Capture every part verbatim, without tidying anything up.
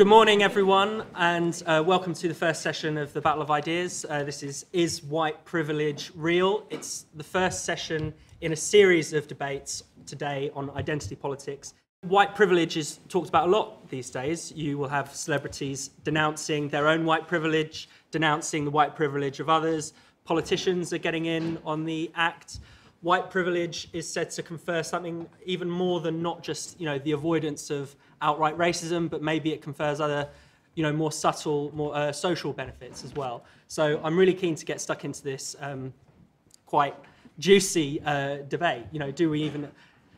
Good morning, everyone, and uh, welcome to the first session of the Battle of Ideas. Uh, this is Is White Privilege Real? It's the first session in a series of debates today on identity politics. White privilege is talked about a lot these days. You will have celebrities denouncing their own white privilege, denouncing the white privilege of others. Politicians are getting in on the act. White privilege is said to confer something even more than not just, you know, the avoidance of outright racism, but maybe it confers other, you know, more subtle, more uh, social benefits as well. So I'm really keen to get stuck into this um, quite juicy uh, debate. You know, do we even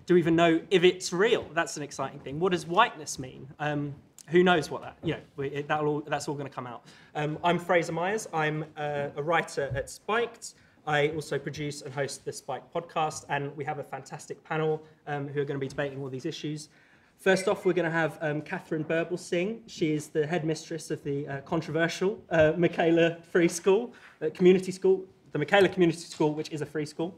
do we even know if it's real? That's an exciting thing. What does whiteness mean? Um, who knows what that? You know, it, that'll all, that's all going to come out. Um, I'm Fraser Myers. I'm uh, a writer at Spiked. I also produce and host the Spiked podcast, and we have a fantastic panel um, who are going to be debating all these issues. First off, we're going to have um, Katharine Birbalsingh. She is the headmistress of the uh, controversial uh, Michaela Free School, uh, Community School, the Michaela Community School, which is a free school.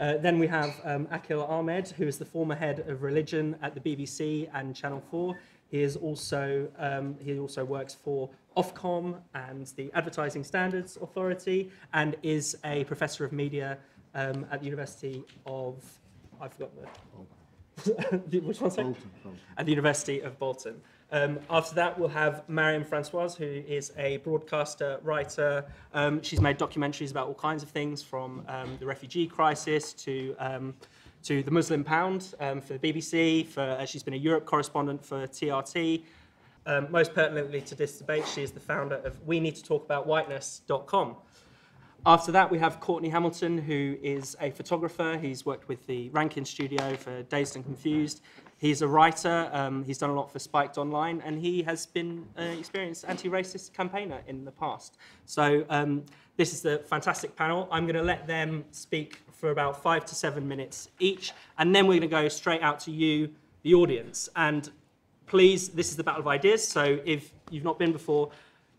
Uh, then we have um, Aaqil Ahmed, who is the former head of religion at the B B C and Channel four. He is also um, he also works for Ofcom and the Advertising Standards Authority, and is a professor of media um, at the University of I forgot the. Which one's that? Bolton, Bolton. At the University of Bolton. Um, after that, we'll have Myriam Francois, who is a broadcaster, writer. Um, she's made documentaries about all kinds of things, from um, the refugee crisis to um, to the Muslim pound um, for the B B C. For uh, she's been a Europe correspondent for T R T. Um, most pertinently to this debate, she is the founder of We Need To Talk About Whiteness dot com. After that, we have Courtney Hamilton, who is a photographer. He's worked with the Rankin Studio for Dazed and Confused. He's a writer. Um, he's done a lot for Spiked Online, and he has been an experienced anti-racist campaigner in the past. So um, this is the fantastic panel. I'm going to let them speak for about five to seven minutes each, and then we're going to go straight out to you, the audience. And please, this is the Battle of Ideas, so if you've not been before,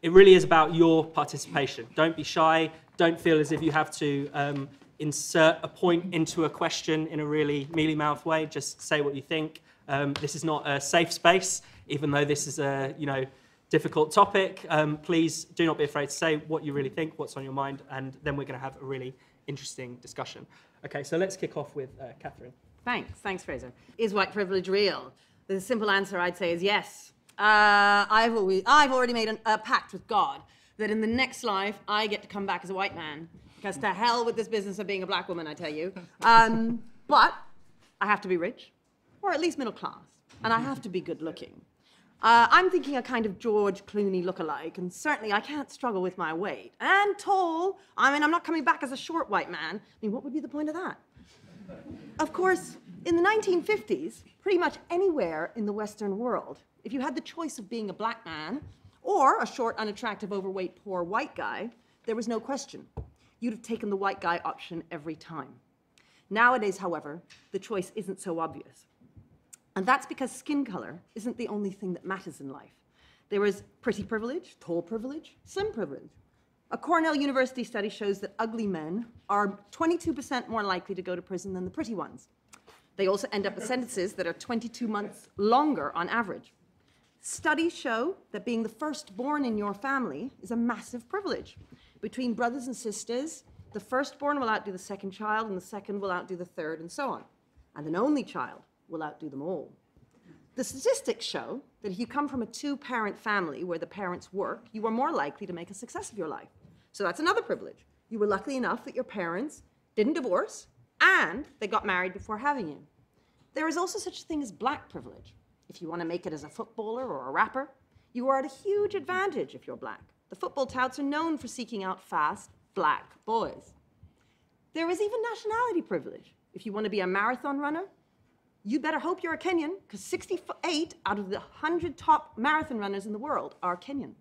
it really is about your participation. Don't be shy. Don't feel as if you have to um, insert a point into a question in a really mealy-mouthed way. Just say what you think. Um, this is not a safe space, even though this is a, you know, difficult topic. Um, please do not be afraid to say what you really think, what's on your mind, and then we're going to have a really interesting discussion. Okay, so let's kick off with uh, Katharine. Thanks. Thanks, Fraser. Is white privilege real? The simple answer I'd say is yes. Uh, I've, always, I've already made an, a pact with God that in the next life, I get to come back as a white man, because to hell with this business of being a black woman, I tell you. Um, but I have to be rich, or at least middle class, and I have to be good looking. Uh, I'm thinking a kind of George Clooney lookalike, and certainly I can't struggle with my weight. And tall, I mean, I'm not coming back as a short white man. I mean, what would be the point of that? Of course, in the nineteen fifties, pretty much anywhere in the Western world, if you had the choice of being a black man or a short, unattractive, overweight, poor white guy, there was no question. You'd have taken the white guy option every time. Nowadays, however, the choice isn't so obvious. And that's because skin color isn't the only thing that matters in life. There is pretty privilege, tall privilege, slim privilege. A Cornell University study shows that ugly men are twenty-two percent more likely to go to prison than the pretty ones. They also end up with sentences that are twenty-two months longer on average. Studies show that being the firstborn in your family is a massive privilege. Between brothers and sisters, the firstborn will outdo the second child, and the second will outdo the third, and so on. And an only child will outdo them all. The statistics show that if you come from a two-parent family where the parents work, you are more likely to make a success of your life. So that's another privilege. You were lucky enough that your parents didn't divorce, and they got married before having you. There is also such a thing as black privilege. If you want to make it as a footballer or a rapper, you are at a huge advantage if you're black. The football touts are known for seeking out fast black boys. There is even nationality privilege. If you want to be a marathon runner, you better hope you're a Kenyan, because sixty-eight out of the one hundred top marathon runners in the world are Kenyan.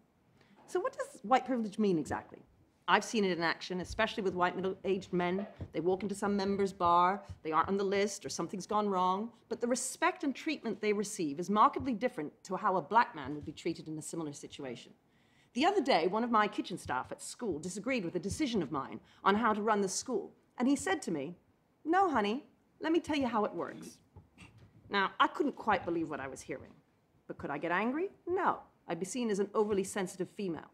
So what does white privilege mean exactly? I've seen it in action, especially with white middle-aged men. They walk into some member's bar, they aren't on the list, or something's gone wrong. But the respect and treatment they receive is markedly different to how a black man would be treated in a similar situation. The other day, one of my kitchen staff at school disagreed with a decision of mine on how to run the school. And he said to me, "No, honey, let me tell you how it works." Now, I couldn't quite believe what I was hearing. But could I get angry? No. I'd be seen as an overly sensitive female.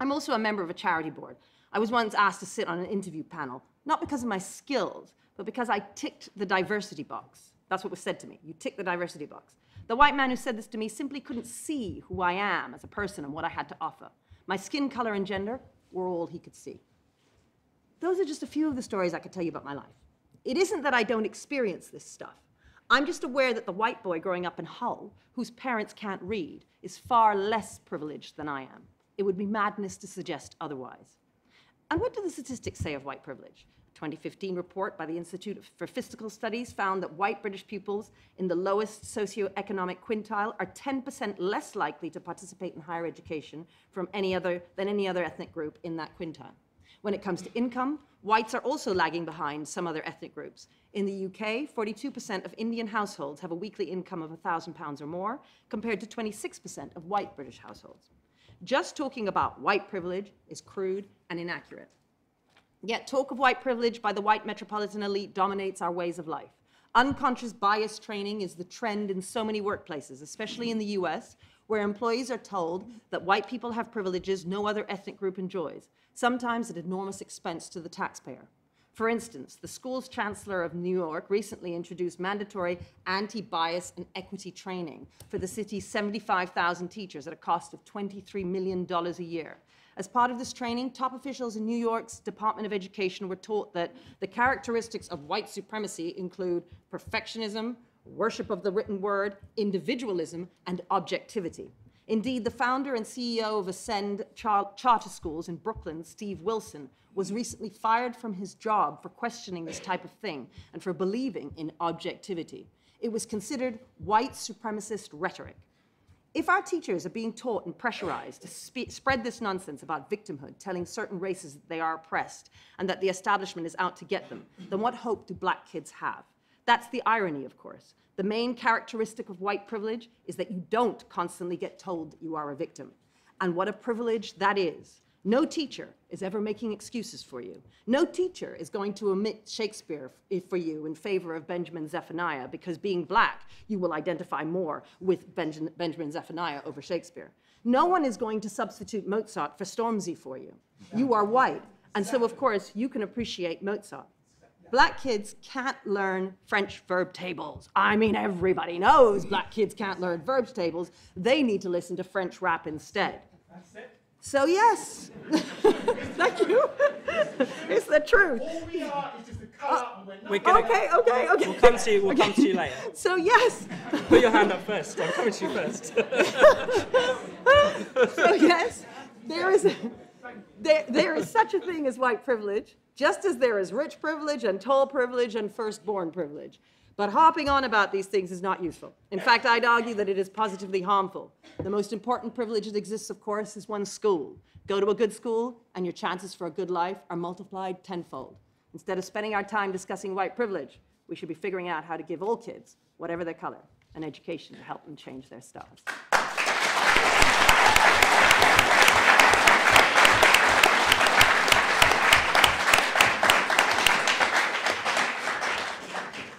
I'm also a member of a charity board. I was once asked to sit on an interview panel, not because of my skills, but because I ticked the diversity box. That's what was said to me. You tick the diversity box. The white man who said this to me simply couldn't see who I am as a person and what I had to offer. My skin color and gender were all he could see. Those are just a few of the stories I could tell you about my life. It isn't that I don't experience this stuff. I'm just aware that the white boy growing up in Hull, whose parents can't read, is far less privileged than I am. It would be madness to suggest otherwise. And what do the statistics say of white privilege? A twenty fifteen report by the Institute for Fiscal Studies found that white British pupils in the lowest socioeconomic quintile are ten percent less likely to participate in higher education from any other, than any other ethnic group in that quintile. When it comes to income, whites are also lagging behind some other ethnic groups. In the U K, forty-two percent of Indian households have a weekly income of one thousand pounds or more, compared to twenty-six percent of white British households. Just talking about white privilege is crude and inaccurate. Yet talk of white privilege by the white metropolitan elite dominates our ways of life. Unconscious bias training is the trend in so many workplaces, especially in the U S, where employees are told that white people have privileges no other ethnic group enjoys, sometimes at enormous expense to the taxpayer. For instance, the school's chancellor of New York recently introduced mandatory anti-bias and equity training for the city's seventy-five thousand teachers at a cost of twenty-three million dollars a year. As part of this training, top officials in New York's Department of Education were taught that the characteristics of white supremacy include perfectionism, worship of the written word, individualism, and objectivity. Indeed, the founder and C E O of Ascend Char- Charter Schools in Brooklyn, Steve Wilson, was recently fired from his job for questioning this type of thing and for believing in objectivity. It was considered white supremacist rhetoric. If our teachers are being taught and pressurized to spe- spread this nonsense about victimhood, telling certain races that they are oppressed and that the establishment is out to get them, then what hope do black kids have? That's the irony, of course. The main characteristic of white privilege is that you don't constantly get told that you are a victim. And what a privilege that is. No teacher is ever making excuses for you. No teacher is going to omit Shakespeare for you in favor of Benjamin Zephaniah, because being black, you will identify more with Benjamin, Benjamin Zephaniah over Shakespeare. No one is going to substitute Mozart for Stormzy for you. You are white, and so of course you can appreciate Mozart. Black kids can't learn French verb tables. I mean, everybody knows black kids can't learn verb tables. They need to listen to French rap instead. That's it. So yes, thank you. It's the truth. All we are is just the colour uh, we're not. We're gonna, okay, okay, okay. We'll come to you. We'll okay. come to you later. So yes. Put your hand up first. I'm coming to you first. So yes, there is a, there there is such a thing as white privilege. Just as there is rich privilege and tall privilege and firstborn privilege. But hopping on about these things is not useful. In fact, I'd argue that it is positively harmful. The most important privilege that exists, of course, is one's school. Go to a good school, and your chances for a good life are multiplied tenfold. Instead of spending our time discussing white privilege, we should be figuring out how to give all kids, whatever their color, an education to help them change their stars.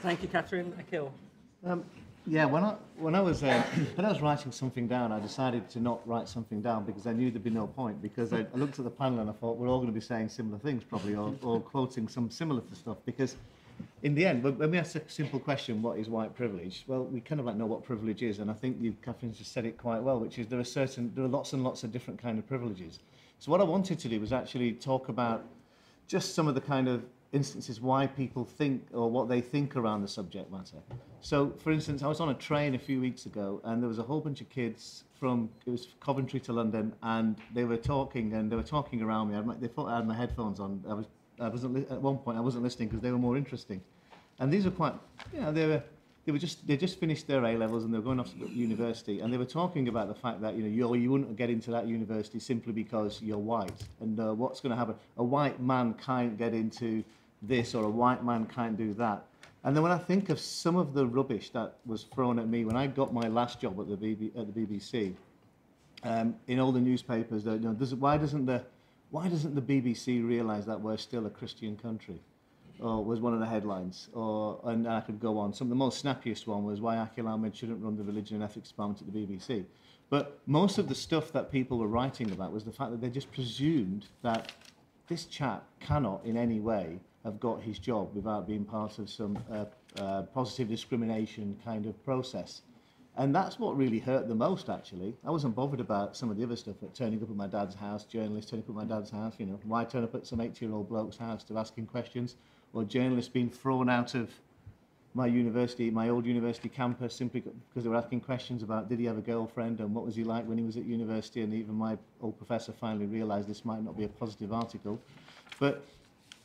Thank you, Katharine. Aaqil. Um, yeah, when I when I was uh, when I was writing something down, I decided to not write something down because I knew there'd be no point. Because I, I looked at the panel and I thought we're all going to be saying similar things probably, or, or quoting some similar stuff. Because in the end, when we ask a simple question, what is white privilege? Well, we kind of like know what privilege is, and I think you, Katharine, just said it quite well, which is there are certain there are lots and lots of different kind of privileges. So what I wanted to do was actually talk about just some of the kind of instances why people think or what they think around the subject matter. So, for instance, I was on a train a few weeks ago and there was a whole bunch of kids from, it was Coventry to London, and they were talking and they were talking around me. I, they thought I had my headphones on. I was, I wasn't, at one point I wasn't listening because they were more interesting. And these were quite, you know, they were, they were just, they just finished their A levels and they were going off to university, and they were talking about the fact that, you know, you're, you wouldn't get into that university simply because you're white, and uh, what's going to happen? A white man can't get into this, or a white man can't do that. And then when I think of some of the rubbish that was thrown at me when I got my last job at the B B, at the B B C, um, in all the newspapers, that, you know, does, why doesn't the why doesn't the B B C realise that we're still a Christian country? Or was one of the headlines, or and I could go on. Some of the most snappiest one was why Aaqil Ahmed shouldn't run the Religion and Ethics Department at the B B C. But most of the stuff that people were writing about was the fact that they just presumed that this chap cannot in any way have got his job without being part of some uh, uh, positive discrimination kind of process. And that's what really hurt the most, actually. I wasn't bothered about some of the other stuff, like turning up at my dad's house, journalists turning up at my dad's house, you know, why turn up at some eighty-year-old bloke's house to ask him questions, or journalists being thrown out of my university, my old university campus, simply because they were asking questions about did he have a girlfriend and what was he like when he was at university, and even my old professor finally realised this might not be a positive article. But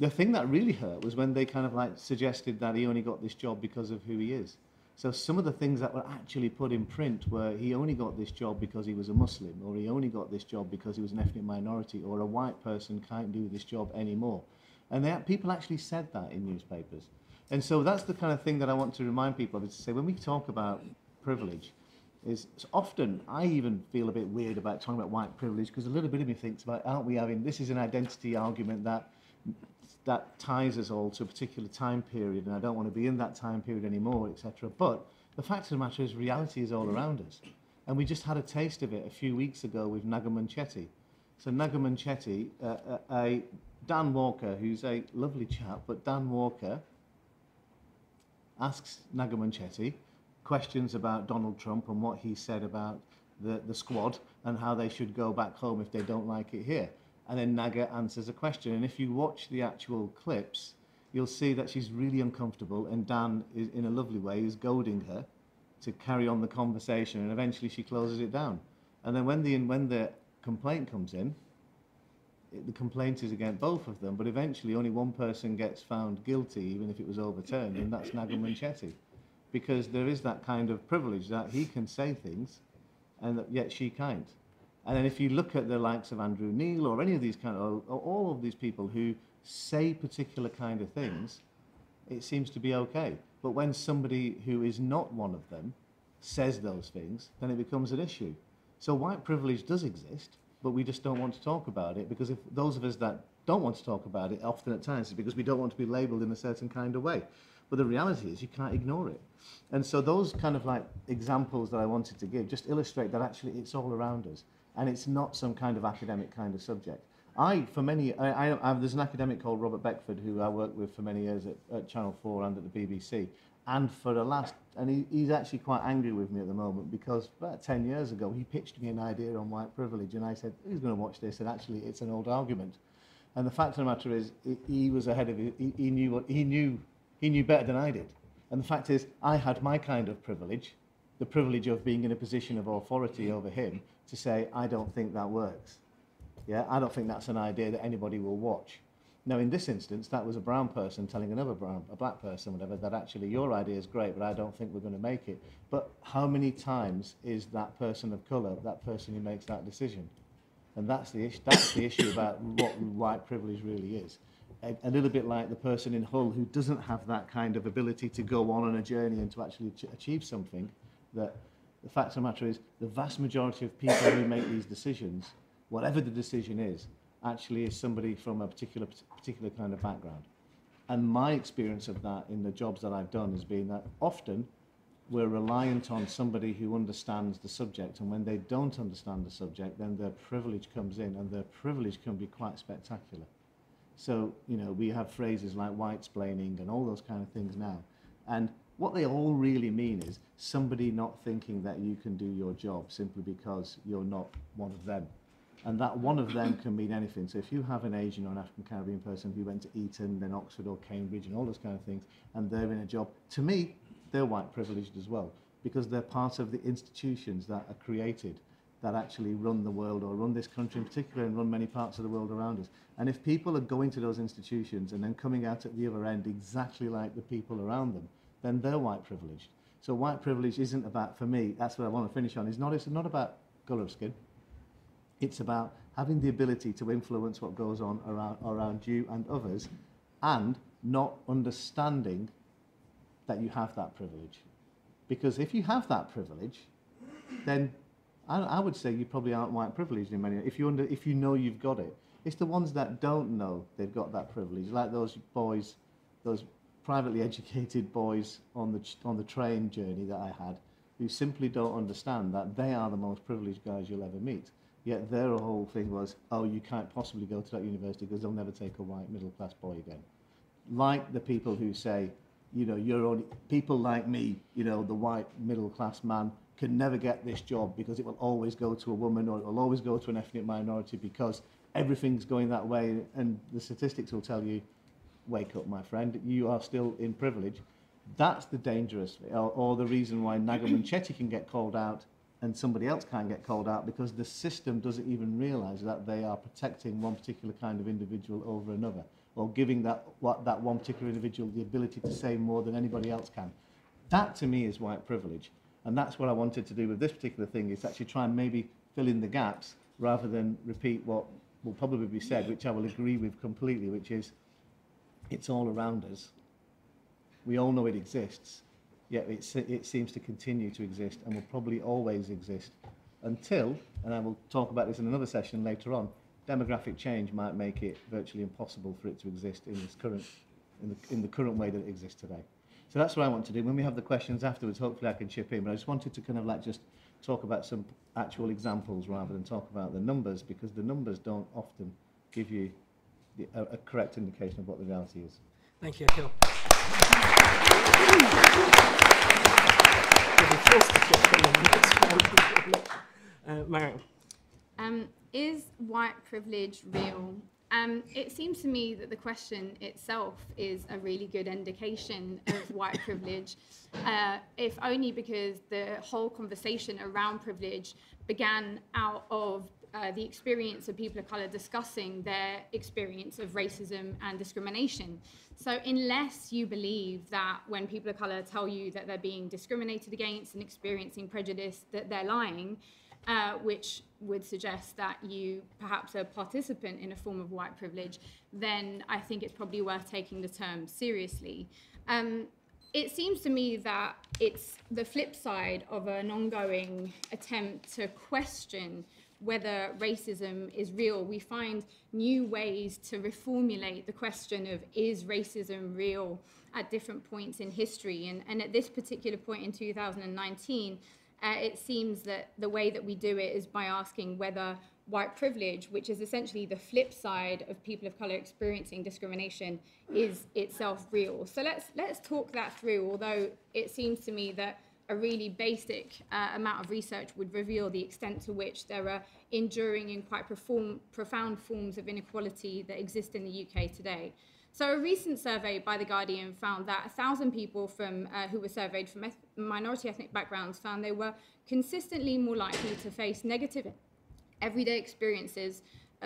the thing that really hurt was when they kind of like suggested that he only got this job because of who he is. So some of the things that were actually put in print were he only got this job because he was a Muslim, or he only got this job because he was an ethnic minority, or a white person can't do this job anymore. And they, people actually said that in newspapers. And so that's the kind of thing that I want to remind people of, is to say when we talk about privilege, is often I even feel a bit weird about talking about white privilege, because a little bit of me thinks about, aren't we having, this is an identity argument that that ties us all to a particular time period, and I don't want to be in that time period anymore, et cetera. But the fact of the matter is reality is all around us. And we just had a taste of it a few weeks ago with Naga Munchetty. So Naga Munchetty, uh, uh, a Dan Walker, who's a lovely chap, but Dan Walker asks Naga Munchetty questions about Donald Trump and what he said about the, the squad and how they should go back home if they don't like it here. And then Naga answers a question. And if you watch the actual clips, you'll see that she's really uncomfortable, and Dan, is, in a lovely way, is goading her to carry on the conversation, and eventually she closes it down. And then when the, when the complaint comes in, it, the complaint is against both of them, but eventually only one person gets found guilty, even if it was overturned, and that's Naga Munchetty. Because there is that kind of privilege that he can say things, and that yet she can't. And then if you look at the likes of Andrew Neil or any of these kind of, or all of these people who say particular kind of things, it seems to be okay. But when somebody who is not one of them says those things, then it becomes an issue. So white privilege does exist, but we just don't want to talk about it, because if those of us that don't want to talk about it, often at times, it's because we don't want to be labelled in a certain kind of way. But the reality is you can't ignore it. And so those kind of like examples that I wanted to give just illustrate that actually it's all around us. And it's not some kind of academic kind of subject. I, for many, I, I, I, there's an academic called Robert Beckford who I worked with for many years at, at Channel four and at the B B C. And for the last, and he, he's actually quite angry with me at the moment, because about ten years ago, he pitched me an idea on white privilege. And I said, who's going to watch this? And actually, it's an old argument. And the fact of the matter is, he, he was ahead of it. He, he knew what, he knew, he knew better than I did. And the fact is, I had my kind of privilege, the privilege of being in a position of authority over him, to say, I don't think that works. Yeah, I don't think that's an idea that anybody will watch. Now, in this instance, that was a brown person telling another brown, a black person, whatever, that actually your idea is great, but I don't think we're going to make it. But how many times is that person of colour, that person who makes that decision? And that's the issue, that's the issue about what white privilege really is. A, a little bit like the person in Hull who doesn't have that kind of ability to go on on a journey and to actually ach- achieve something. That the fact of the matter is, the vast majority of people who make these decisions, whatever the decision is, actually is somebody from a particular particular kind of background. And my experience of that in the jobs that I've done has been that often we're reliant on somebody who understands the subject, and when they don't understand the subject, then their privilege comes in, and their privilege can be quite spectacular. So, you know, we have phrases like whitesplaining and all those kind of things now. And what they all really mean is somebody not thinking that you can do your job simply because you're not one of them. And that one of them can mean anything. So if you have an Asian or an African Caribbean person who went to Eton, then Oxford or Cambridge and all those kind of things, and they're in a job, to me, they're white privileged as well, because they're part of the institutions that are created that actually run the world, or run this country in particular, and run many parts of the world around us. And if people are going to those institutions and then coming out at the other end exactly like the people around them, then they're white privileged. So white privilege isn't about, for me, that's what I want to finish on, it's not, it's not about colour of skin. It's about having the ability to influence what goes on around, around you and others, and not understanding that you have that privilege. Because if you have that privilege, then I, I would say you probably aren't white privileged in many ways, if you, under, if you know you've got it. It's the ones that don't know they've got that privilege, like those boys, those privately educated boys on the on the train journey that I had, who simply don't understand that they are the most privileged guys you'll ever meet. Yet their whole thing was, oh, you can't possibly go to that university because they'll never take a white middle-class boy again. Like the people who say, you know, you're only, people like me, you know, the white middle-class man can never get this job because it will always go to a woman or it will always go to an ethnic minority because everything's going that way. And the statistics will tell you, wake up, my friend, you are still in privilege. That's the dangerous, or, or the reason why Naga Munchetty can get called out and somebody else can't get called out, because the system doesn't even realise that they are protecting one particular kind of individual over another, or giving that, what, that one particular individual the ability to say more than anybody else can. That, to me, is white privilege. And that's what I wanted to do with this particular thing, is actually try and maybe fill in the gaps rather than repeat what will probably be said, which I will agree with completely, which is it's all around us. We all know it exists. Yet it, it seems to continue to exist and will probably always exist until, and I will talk about this in another session later on, demographic change might make it virtually impossible for it to exist in, this current, in, the, in the current way that it exists today. So that's what I want to do. When we have the questions afterwards, hopefully I can chip in, but I just wanted to kind of like just talk about some actual examples rather than talk about the numbers, because the numbers don't often give you the, a, a correct indication of what the reality is. Thank you, Aaqil. Uh, Myriam. Um, is white privilege real? Um, it seems to me that the question itself is a really good indication of white privilege, uh, if only because the whole conversation around privilege began out of uh, the experience of people of colour discussing their experience of racism and discrimination. So unless you believe that when people of colour tell you that they're being discriminated against and experiencing prejudice, that they're lying, uh, which would suggest that you perhaps are a participant in a form of white privilege, then I think it's probably worth taking the term seriously. Um, it seems to me that it's the flip side of an ongoing attempt to question whether racism is real. We find new ways to reformulate the question of is racism real at different points in history. And, and at this particular point in two thousand nineteen, uh, it seems that the way that we do it is by asking whether white privilege, which is essentially the flip side of people of colour experiencing discrimination, is itself real. So let's, let's talk that through, although it seems to me that a really basic uh, amount of research would reveal the extent to which there are enduring and quite profound, profound forms of inequality that exist in the U K today. So a recent survey by The Guardian found that one thousand people from, uh, who were surveyed from eth- minority ethnic backgrounds found they were consistently more likely to face negative everyday experiences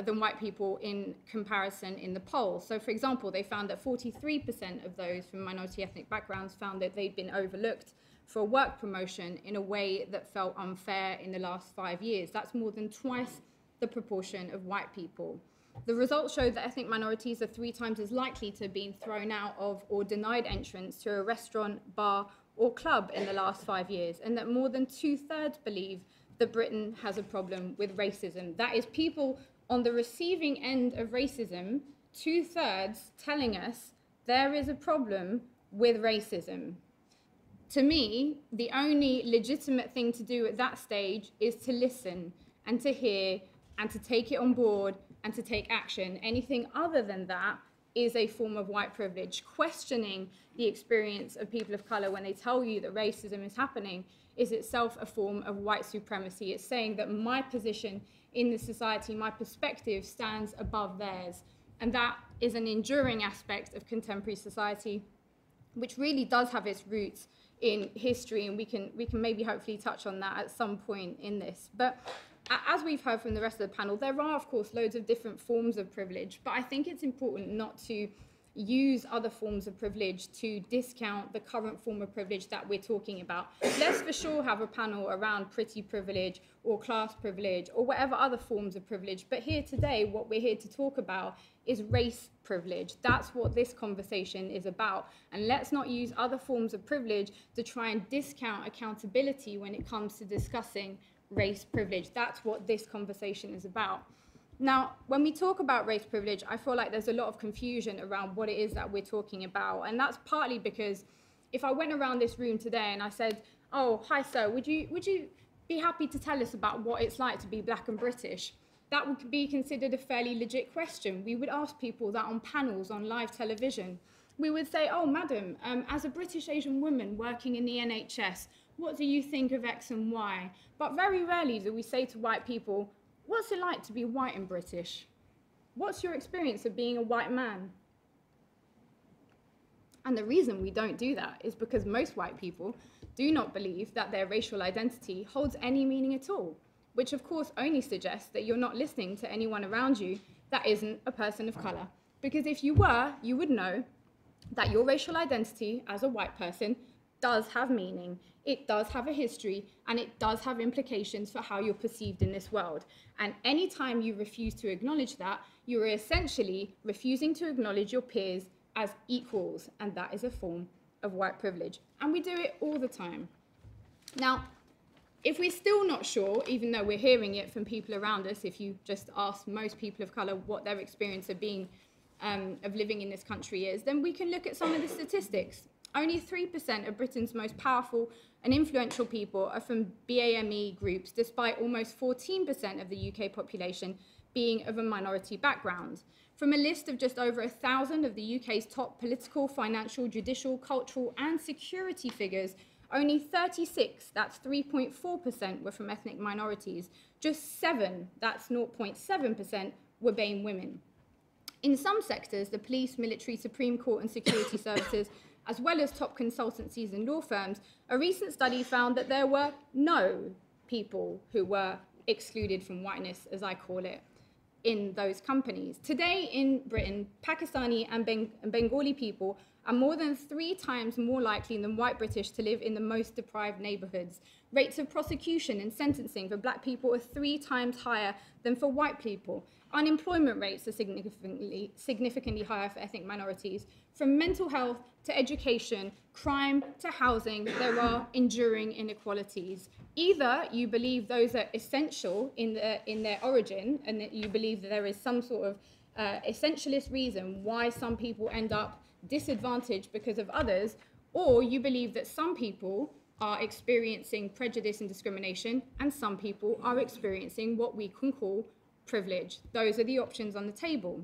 than white people in comparison in the poll. So for example, they found that forty-three percent of those from minority ethnic backgrounds found that they'd been overlooked for a work promotion in a way that felt unfair in the last five years. That's more than twice the proportion of white people. The results show that ethnic minorities are three times as likely to have been thrown out of or denied entrance to a restaurant, bar, or club in the last five years, and that more than two-thirds believe that Britain has a problem with racism. That is, people on the receiving end of racism, two-thirds telling us there is a problem with racism. To me, the only legitimate thing to do at that stage is to listen and to hear and to take it on board and to take action. Anything other than that is a form of white privilege. Questioning the experience of people of colour when they tell you that racism is happening is itself a form of white supremacy. It's saying that my position in the society, my perspective stands above theirs. And that is an enduring aspect of contemporary society, which really does have its roots in history, and we can we can maybe hopefully touch on that at some point in this. But as we've heard from the rest of the panel, there are of course loads of different forms of privilege, but I think it's important not to use other forms of privilege to discount the current form of privilege that we're talking about. Let's for sure have a panel around pretty privilege or class privilege or whatever other forms of privilege, but here today what we're here to talk about is race privilege. That's what this conversation is about, and let's not use other forms of privilege to try and discount accountability when it comes to discussing race privilege. That's what this conversation is about. Now, when we talk about race privilege, I feel like there's a lot of confusion around what it is that we're talking about. And that's partly because if I went around this room today and I said, oh, hi sir, would you, would you be happy to tell us about what it's like to be black and British? That would be considered a fairly legit question. We would ask people that on panels on live television. We would say, oh, madam, um, as a British Asian woman working in the N H S, what do you think of X and Y? But very rarely do we say to white people, what's it like to be white and British? What's your experience of being a white man? And the reason we don't do that is because most white people do not believe that their racial identity holds any meaning at all, which of course only suggests that you're not listening to anyone around you that isn't a person of colour. Because if you were, you would know that your racial identity as a white person does have meaning, it does have a history, and it does have implications for how you're perceived in this world. And any time you refuse to acknowledge that, you are essentially refusing to acknowledge your peers as equals, and that is a form of white privilege. And we do it all the time. Now, if we're still not sure, even though we're hearing it from people around us, if you just ask most people of colour what their experience of being, um, of living in this country is, then we can look at some of the statistics. Only three percent of Britain's most powerful and influential people are from B A M E groups, despite almost fourteen percent of the U K population being of a minority background. From a list of just over one thousand of the U K's top political, financial, judicial, cultural and security figures, only thirty-six, that's three point four percent, were from ethnic minorities. Just seven, that's zero point seven percent, were BAME women. In some sectors, the police, military, Supreme Court and security services, as well as top consultancies and law firms, a recent study found that there were no people who were excluded from whiteness, as I call it, in those companies. Today in Britain, Pakistani and Beng- Bengali people are more than three times more likely than white British to live in the most deprived neighbourhoods. Rates of prosecution and sentencing for black people are three times higher than for white people. Unemployment rates are significantly, significantly higher for ethnic minorities. From mental health to education, crime to housing, there are enduring inequalities. Either you believe those are essential in, the, in their origin, and that you believe that there is some sort of uh, essentialist reason why some people end up disadvantaged because of others, or you believe that some people are experiencing prejudice and discrimination, and some people are experiencing what we can call privilege. Those are the options on the table.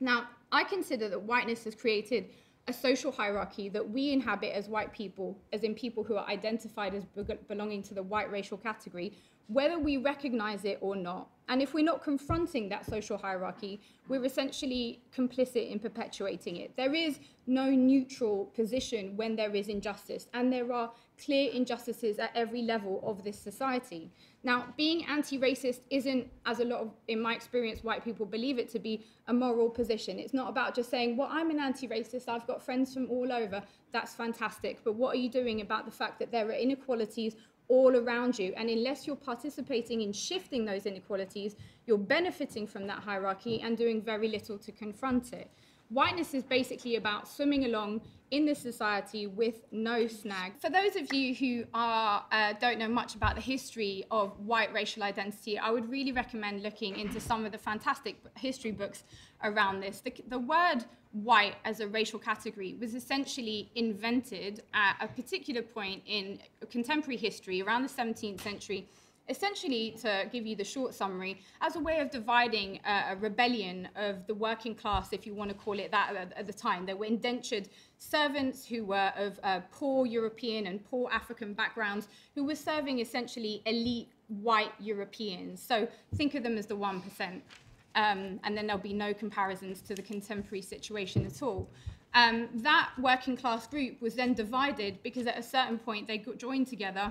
Now, I consider that whiteness has created a social hierarchy that we inhabit as white people, as in people who are identified as belonging to the white racial category, whether we recognize it or not. And if we're not confronting that social hierarchy, we're essentially complicit in perpetuating it. There is no neutral position when there is injustice, and there are clear injustices at every level of this society. Now, being anti-racist isn't, as a lot of, in my experience, white people believe it to be, a moral position. It's not about just saying, well, I'm an anti-racist, I've got friends from all over, that's fantastic, but what are you doing about the fact that there are inequalities all around you? And unless you're participating in shifting those inequalities, you're benefiting from that hierarchy and doing very little to confront it. Whiteness is basically about swimming along in this society with no snag. For those of you who are, uh, don't know much about the history of white racial identity, I would really recommend looking into some of the fantastic history books around this. The, the word white as a racial category was essentially invented at a particular point in contemporary history, around the seventeenth century, essentially, to give you the short summary, as a way of dividing uh, a rebellion of the working class, if you want to call it that, at, at the time. There were indentured servants who were of uh, poor European and poor African backgrounds who were serving essentially elite white Europeans. So think of them as the one percent, um, and then there'll be no comparisons to the contemporary situation at all. Um, that working class group was then divided because at a certain point they got joined together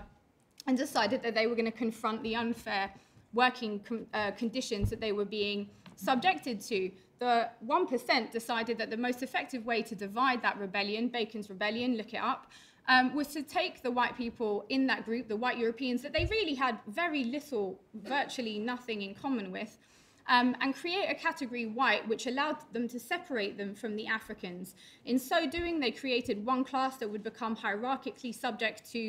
and decided that they were going to confront the unfair working com uh, conditions that they were being subjected to. The one percent decided that the most effective way to divide that rebellion, Bacon's Rebellion, look it up, um, was to take the white people in that group, the white Europeans, that they really had very little, virtually nothing in common with, Um, and create a category white which allowed them to separate them from the Africans. In so doing, they created one class that would become hierarchically subject to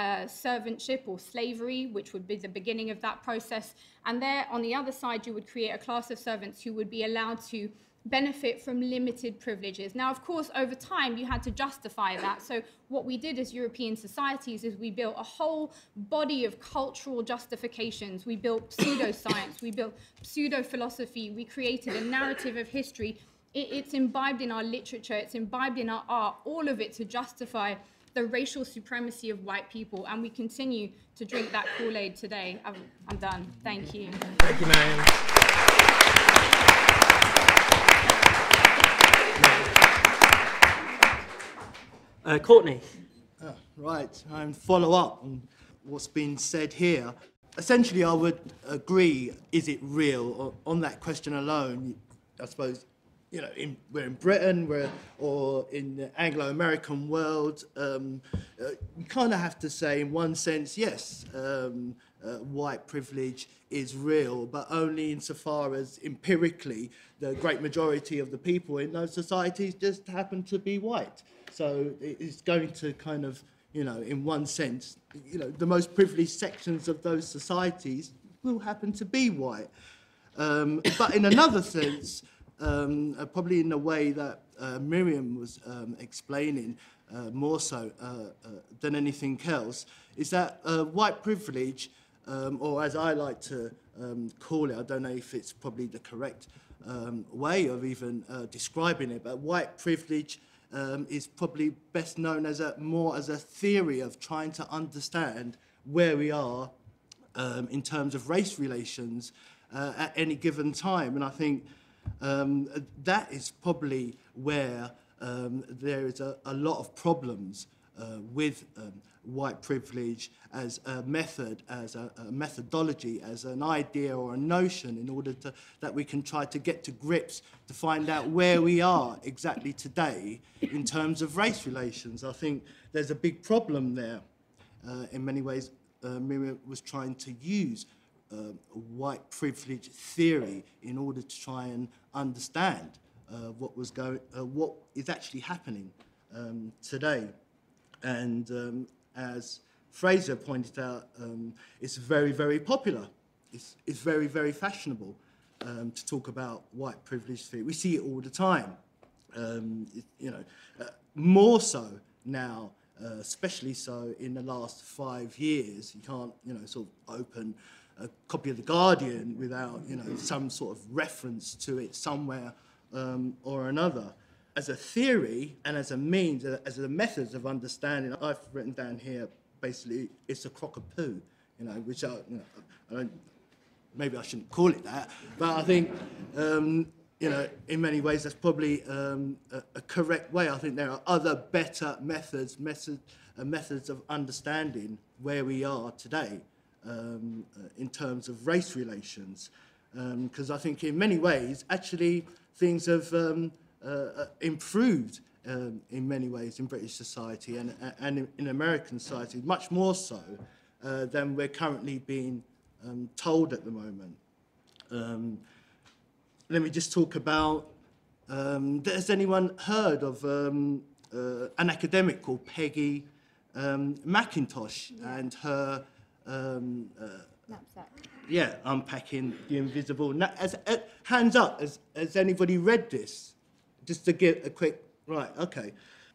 uh, servantship or slavery, which would be the beginning of that process. And there, on the other side, you would create a class of servants who would be allowed to benefit from limited privileges. Now, of course, over time, you had to justify that. So what we did as European societies is we built a whole body of cultural justifications. We built pseudoscience. We built pseudo-philosophy. We created a narrative of history. It, it's imbibed in our literature. It's imbibed in our art, all of it to justify the racial supremacy of white people. And we continue to drink that Kool-Aid today. I'm, I'm done. Thank you. Thank you, Myriam. Uh, Courtney. Uh, right, and follow up on what's been said here. Essentially, I would agree, is it real? Or, on that question alone, I suppose, you know, in, we're in Britain, we're, or in the Anglo-American world, um, uh, you kind of have to say, in one sense, yes, um, uh, white privilege is real, but only insofar as empirically, the great majority of the people in those societies just happen to be white. So it's going to kind of, you know, in one sense, you know, the most privileged sections of those societies will happen to be white. Um, but in another sense, um, uh, probably in the way that uh, Myriam was um, explaining uh, more so uh, uh, than anything else, is that uh, white privilege, um, or as I like to um, call it, I don't know if it's probably the correct um, way of even uh, describing it, but white privilege Um, is probably best known as a more as a theory of trying to understand where we are um, in terms of race relations uh, at any given time. And I think um, that is probably where um, there is a, a lot of problems uh, with um, white privilege as a method, as a, a methodology, as an idea or a notion, in order to, that we can try to get to grips to find out where we are exactly today in terms of race relations. I think there's a big problem there. Uh, in many ways, uh, Myriam was trying to use uh, white privilege theory in order to try and understand uh, what was going, uh, what is actually happening um, today. And um, as Fraser pointed out, um, it's very, very popular. It's, it's very, very fashionable um, to talk about white privilege theory. We see it all the time, um, it, you know, uh, more so now, uh, especially so in the last five years. You can't, you know, sort of open a copy of The Guardian without, you know, some sort of reference to it somewhere um, or another. As a theory and as a means, as a methods of understanding, I've written down here, basically, it's a crock of poo, you know, which I, you know, I don't, maybe I shouldn't call it that, but I think, um, you know, in many ways, that's probably um, a, a correct way. I think there are other better methods, method, uh, methods of understanding where we are today um, uh, in terms of race relations, because um, I think in many ways, actually, things have um, Uh, improved um, in many ways in British society and, and in, in American society, much more so uh, than we're currently being um, told at the moment. Um, let me just talk about, um, has anyone heard of um, uh, an academic called Peggy um, McIntosh yeah. and her um, uh, knapsack. Yeah, unpacking the invisible. Na as, uh, hands up, has, has anybody read this? Just to give a quick, right, okay.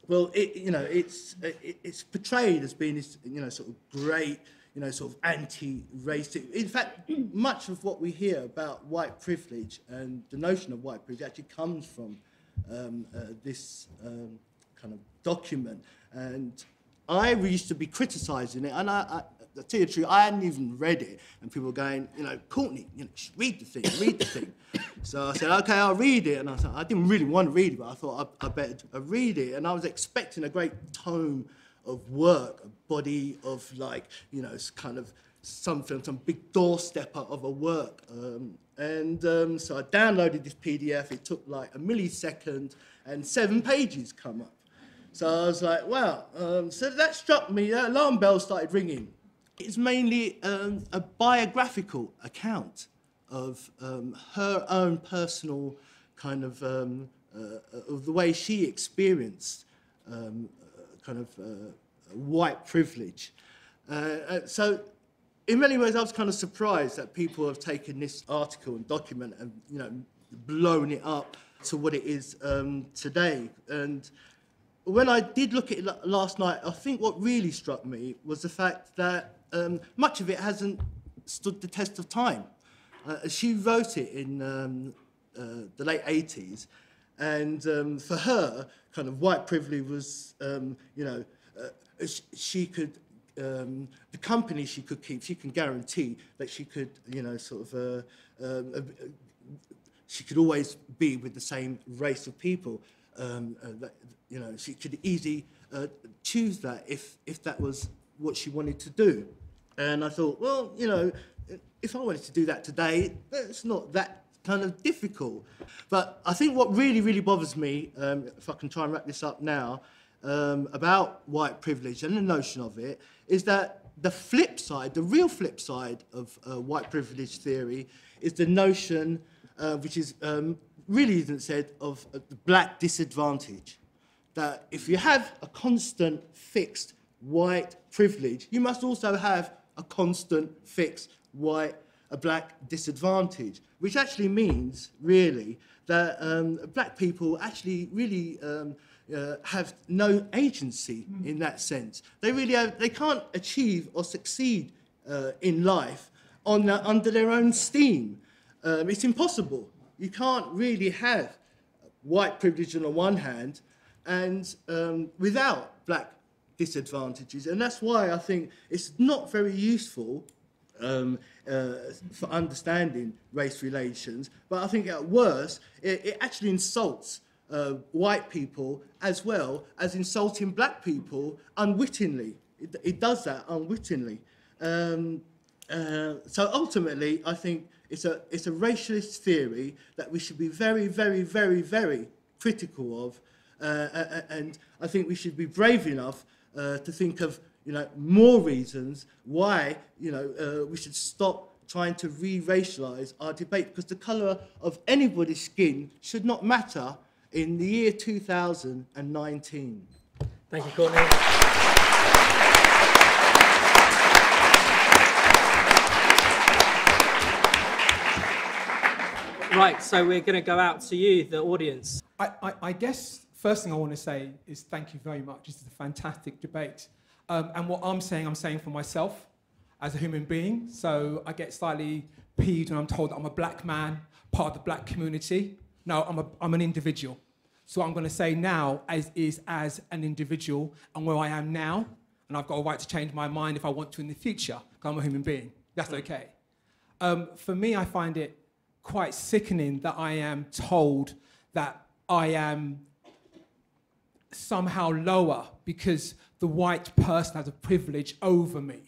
Well, it, you know, it's it, it's portrayed as being this, you know, sort of great, you know, sort of anti-racist. In fact, much of what we hear about white privilege and the notion of white privilege actually comes from um, uh, this um, kind of document. And I used to be criticising it, and I, I to tell you the truth, I hadn't even read it, and people were going, you know, Courtney, you know, read the thing, read the thing. So I said, okay, I'll read it, and I, said, I didn't really want to read it, but I thought I, I better read it, and I was expecting a great tome of work, a body of like, you know, kind of something, some big doorstepper of a work, um, and um, so I downloaded this P D F. It took like a millisecond, and seven pages come up. So I was like, wow. Um, so that struck me. That alarm bell started ringing. It's mainly um, a biographical account of um, her own personal kind of, um, uh, of the way she experienced um, uh, kind of uh, white privilege. Uh, uh, so in many ways, I was kind of surprised that people have taken this article and document and, you know, blown it up to what it is um, today. And when I did look at it last night, I think what really struck me was the fact that um, much of it hasn't stood the test of time. Uh, she wrote it in um, uh, the late eighties, and um, for her, kind of white privilege was, um, you know, uh, she could, um, the company she could keep, she can guarantee that she could, you know, sort of, uh, um, uh, she could always be with the same race of people. Um, uh, that, you know, she could easily uh, choose that if, if that was what she wanted to do. And I thought, well, you know, if I wanted to do that today, it's not that kind of difficult. But I think what really, really bothers me, um, if I can try and wrap this up now, um, about white privilege and the notion of it, is that the flip side, the real flip side of uh, white privilege theory is the notion, uh, which is um, really isn't said, of uh, the black disadvantage. That if you have a constant fixed white privilege, you must also have a constant fixed white, a black disadvantage, which actually means, really, that um, black people actually really um, uh, have no agency mm. in that sense. They really have, they can't achieve or succeed uh, in life on uh, under their own steam. Um, it's impossible. You can't really have white privilege on the one hand and um, without black disadvantages. And that's why I think it's not very useful Um, uh, for understanding race relations, but I think at worst, it, it actually insults uh, white people as well as insulting black people unwittingly. It, it does that unwittingly. Um, uh, so ultimately, I think it's a, it's a racialist theory that we should be very, very, very, very critical of, uh, and I think we should be brave enough uh, to think of you know, more reasons why, you know, uh, we should stop trying to re-racialise our debate, because the colour of anybody's skin should not matter in the year two thousand nineteen. Thank you, Courtney. Right, so we're going to go out to you, the audience. I, I, I guess first thing I want to say is thank you very much. This is a fantastic debate. Um, and what I'm saying, I'm saying for myself as a human being. So I get slightly peeved when I'm told that I'm a black man, part of the black community. No, I'm, a, I'm an individual. So I'm going to say now as is as an individual and where I am now. And I've got a right to change my mind if I want to in the future, because I'm a human being. That's okay. Um, for me, I find it quite sickening that I am told that I am somehow lower because the white person has a privilege over me,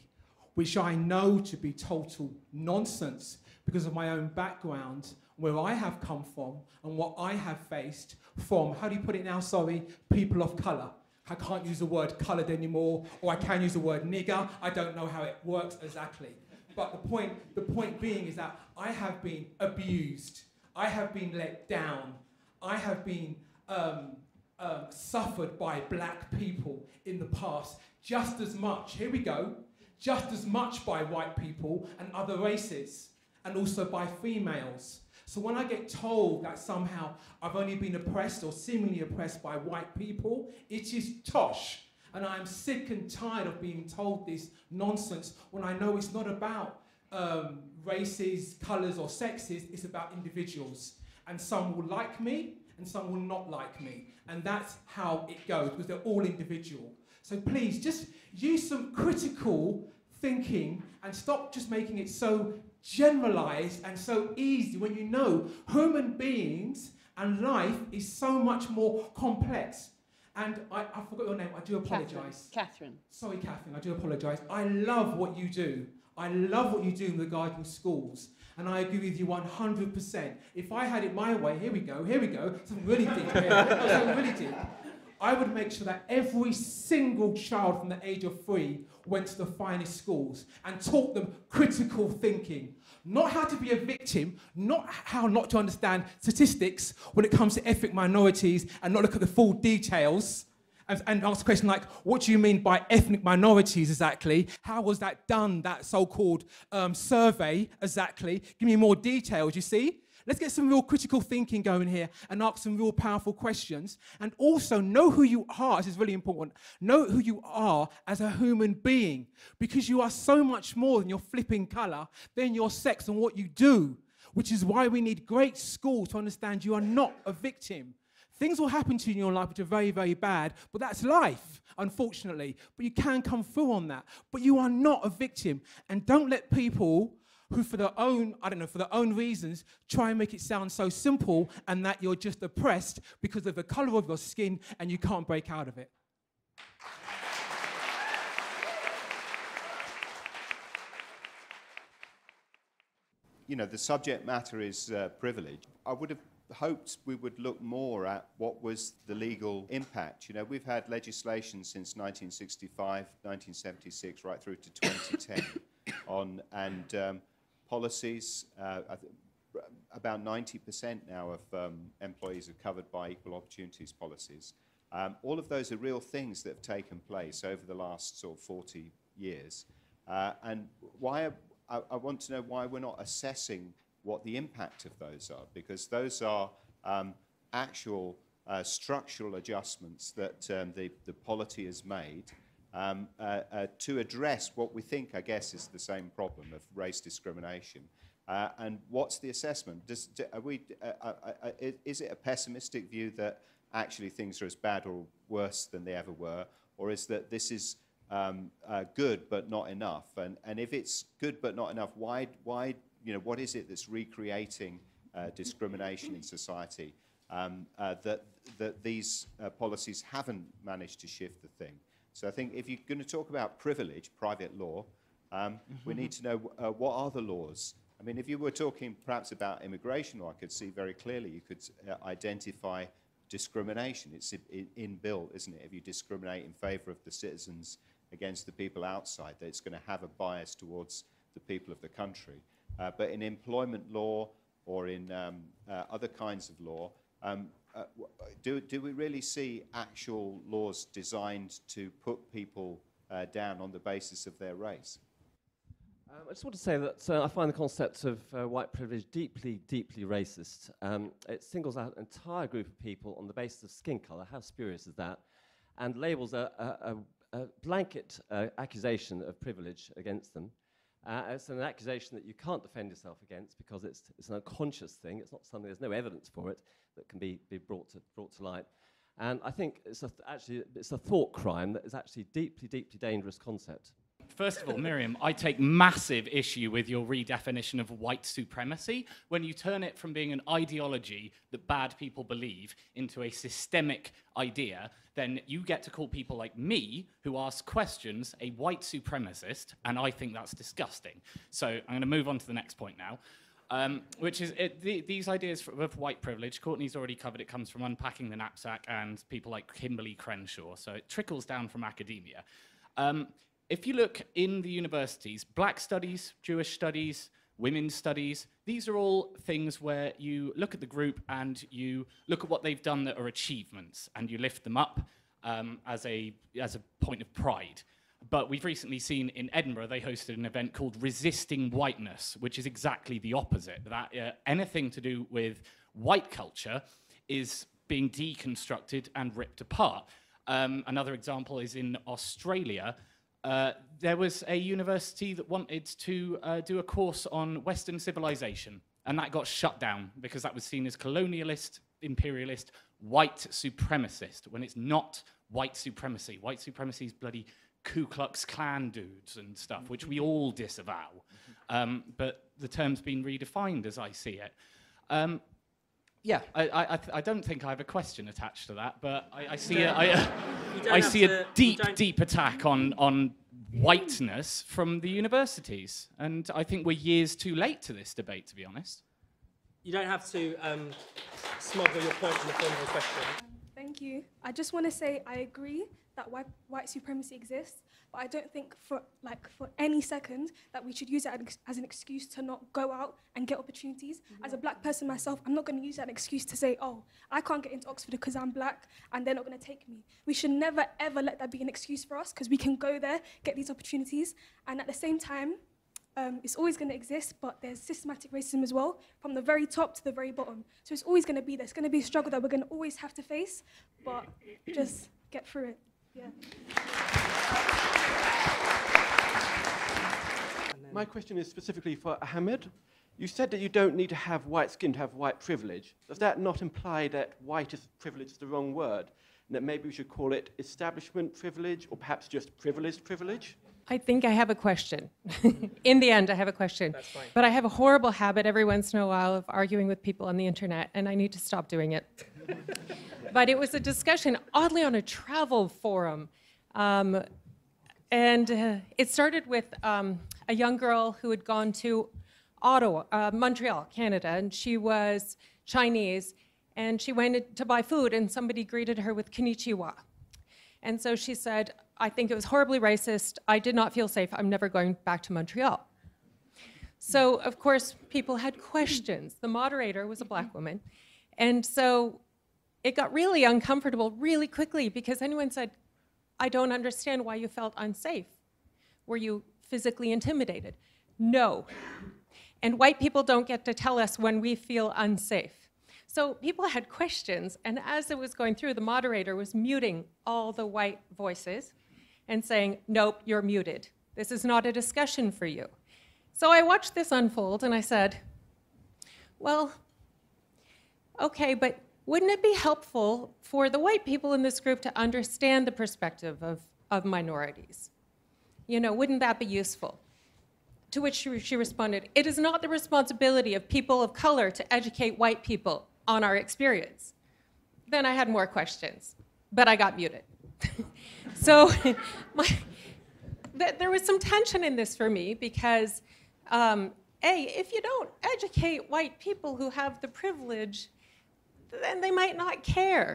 which I know to be total nonsense because of my own background, where I have come from and what I have faced from, how do you put it now, sorry, people of colour. I can't use the word coloured anymore, or I can use the word nigger. I don't know how it works exactly. But the point, the point being is that I have been abused. I have been let down. I have been um, Um, suffered by black people in the past just as much, here we go, just as much by white people and other races, and also by females. So when I get told that somehow I've only been oppressed or seemingly oppressed by white people, it is tosh. And I'm sick and tired of being told this nonsense when I know it's not about um, races, colours or sexes, it's about individuals. And some will like me, and some will not like me. And that's how it goes, because they're all individual. So please, just use some critical thinking and stop just making it so generalised and so easy when you know human beings and life is so much more complex. And I, I forgot your name, I do apologise. Katharine. Sorry, Katharine, I do apologise. I love what you do. I love what you do in the Guardian schools. And I agree with you one hundred percent. If I had it my way, here we go, here we go, something really deep here, something really deep. I would make sure that every single child from the age of three went to the finest schools and taught them critical thinking. Not how to be a victim, not how not to understand statistics when it comes to ethnic minorities and not look at the full details. And ask a question like, what do you mean by ethnic minorities exactly? How was that done, that so-called um, survey exactly? Give me more details, you see? Let's get some real critical thinking going here and ask some real powerful questions. And also know who you are. This is really important. Know who you are as a human being, because you are so much more than your flipping color, than your sex and what you do, which is why we need great schools to understand you are not a victim. Things will happen to you in your life which are very, very bad, but that's life, unfortunately. But you can come through on that. But you are not a victim. And don't let people who for their own, I don't know, for their own reasons, try and make it sound so simple and that you're just oppressed because of the color of your skin and you can't break out of it. You know, the subject matter is uh, privilege. I would have hoped we would look more at what was the legal impact. You know, we've had legislation since nineteen sixty-five, nineteen seventy-six, right through to twenty ten on, and um, policies, uh, about ninety percent now of um, employees are covered by equal opportunities policies. Um, all of those are real things that have taken place over the last sort of forty years. Uh, and why are, I, I want to know why we're not assessing what the impact of those are, because those are um, actual uh, structural adjustments that um, the, the polity has made um, uh, uh, to address what we think, I guess, is the same problem of race discrimination. Uh, and what's the assessment? Does, do, are we, uh, uh, uh, is it a pessimistic view that actually things are as bad or worse than they ever were, or is that this is um, uh, good but not enough? And, and if it's good but not enough, why, why you know, what is it that's recreating uh, discrimination in society um, uh, that, that these uh, policies haven't managed to shift the thing? So I think if you're going to talk about privilege, private law, um, mm-hmm. we need to know uh, what are the laws. I mean, if you were talking perhaps about immigration, well, I could see very clearly you could uh, identify discrimination. It's inbuilt, isn't it? If you discriminate in favor of the citizens against the people outside, that it's going to have a bias towards the people of the country. Uh, but in employment law or in um, uh, other kinds of law, um, uh, do, do we really see actual laws designed to put people uh, down on the basis of their race? Um, I just want to say that uh, I find the concept of uh, white privilege deeply, deeply racist. Um, it singles out an entire group of people on the basis of skin colour. How spurious is that? And labels a, a, a, a blanket uh, accusation of privilege against them. Uh, it's an accusation that you can't defend yourself against because it's, it's an unconscious thing. It's not something, there's no evidence for it that can be, be brought, to, brought to light. And I think it's a th actually it's a thought crime that is actually a deeply, deeply dangerous concept. First of all, Miriam, I take massive issue with your redefinition of white supremacy when you turn it from being an ideology that bad people believe into a systemic idea. Then you get to call people like me, who ask questions, a white supremacist, and I think that's disgusting. So I'm going to move on to the next point now, um, which is it, the, these ideas of white privilege. Courtney's already covered it, comes from Unpacking the Knapsack and people like Kimberly Crenshaw, so it trickles down from academia. Um, If you look in the universities, black studies, Jewish studies, women's studies, these are all things where you look at the group and you look at what they've done that are achievements and you lift them up um, as a, as a point of pride. But we've recently seen in Edinburgh, they hosted an event called Resisting Whiteness, which is exactly the opposite. That uh, anything to do with white culture is being deconstructed and ripped apart. Um, another example is in Australia. Uh, there was a university that wanted to uh, do a course on Western civilization, and that got shut down because that was seen as colonialist, imperialist, white supremacist, when it's not white supremacy. White supremacy is bloody Ku Klux Klan dudes and stuff, which we all disavow. Um, but the term's been redefined as I see it. Um, Yeah, I, I, I, th I don't think I have a question attached to that, but I, I see a, I, uh, I see a to, deep, deep attack on, on whiteness from the universities. And I think we're years too late to this debate, to be honest. You don't have to um, smuggle your point in the form of a question. Thank you. I just want to say I agree that white, white supremacy exists, but I don't think for, like, for any second that we should use it as an excuse to not go out and get opportunities. Mm-hmm. As a black person myself, I'm not going to use that excuse to say, oh, I can't get into Oxford because I'm black and they're not going to take me. We should never, ever let that be an excuse for us because we can go there, get these opportunities, and at the same time, Um, it's always going to exist, but there's systematic racism as well, from the very top to the very bottom. So it's always going to be there. It's going to be a struggle that we're going to always have to face, but just get through it. Yeah. My question is specifically for Ahmed. You said that you don't need to have white skin to have white privilege. Does that not imply that white is privilege is the wrong word, and that maybe we should call it establishment privilege, or perhaps just privileged privilege? I think I have a question. In the end, I have a question. That's fine. But I have a horrible habit every once in a while of arguing with people on the internet, and I need to stop doing it. But it was a discussion, oddly, on a travel forum. Um, and uh, it started with um, a young girl who had gone to Ottawa, uh, Montreal, Canada, and she was Chinese, and she went to buy food, and somebody greeted her with konnichiwa. And so she said, I think it was horribly racist. I did not feel safe. I'm never going back to Montreal. So, of course, people had questions. The moderator was a black woman. And so it got really uncomfortable really quickly, because anyone said, I don't understand why you felt unsafe. Were you physically intimidated? No. And white people don't get to tell us when we feel unsafe. So people had questions, and as it was going through, the moderator was muting all the white voices and saying, nope, you're muted. This is not a discussion for you. So I watched this unfold, and I said, well, okay, but wouldn't it be helpful for the white people in this group to understand the perspective of, of minorities? You know, wouldn't that be useful? To which she, she responded, it is not the responsibility of people of color to educate white people on our experience. Then I had more questions, but I got muted. So my, th there was some tension in this for me, because um, A, if you don't educate white people who have the privilege, then they might not care.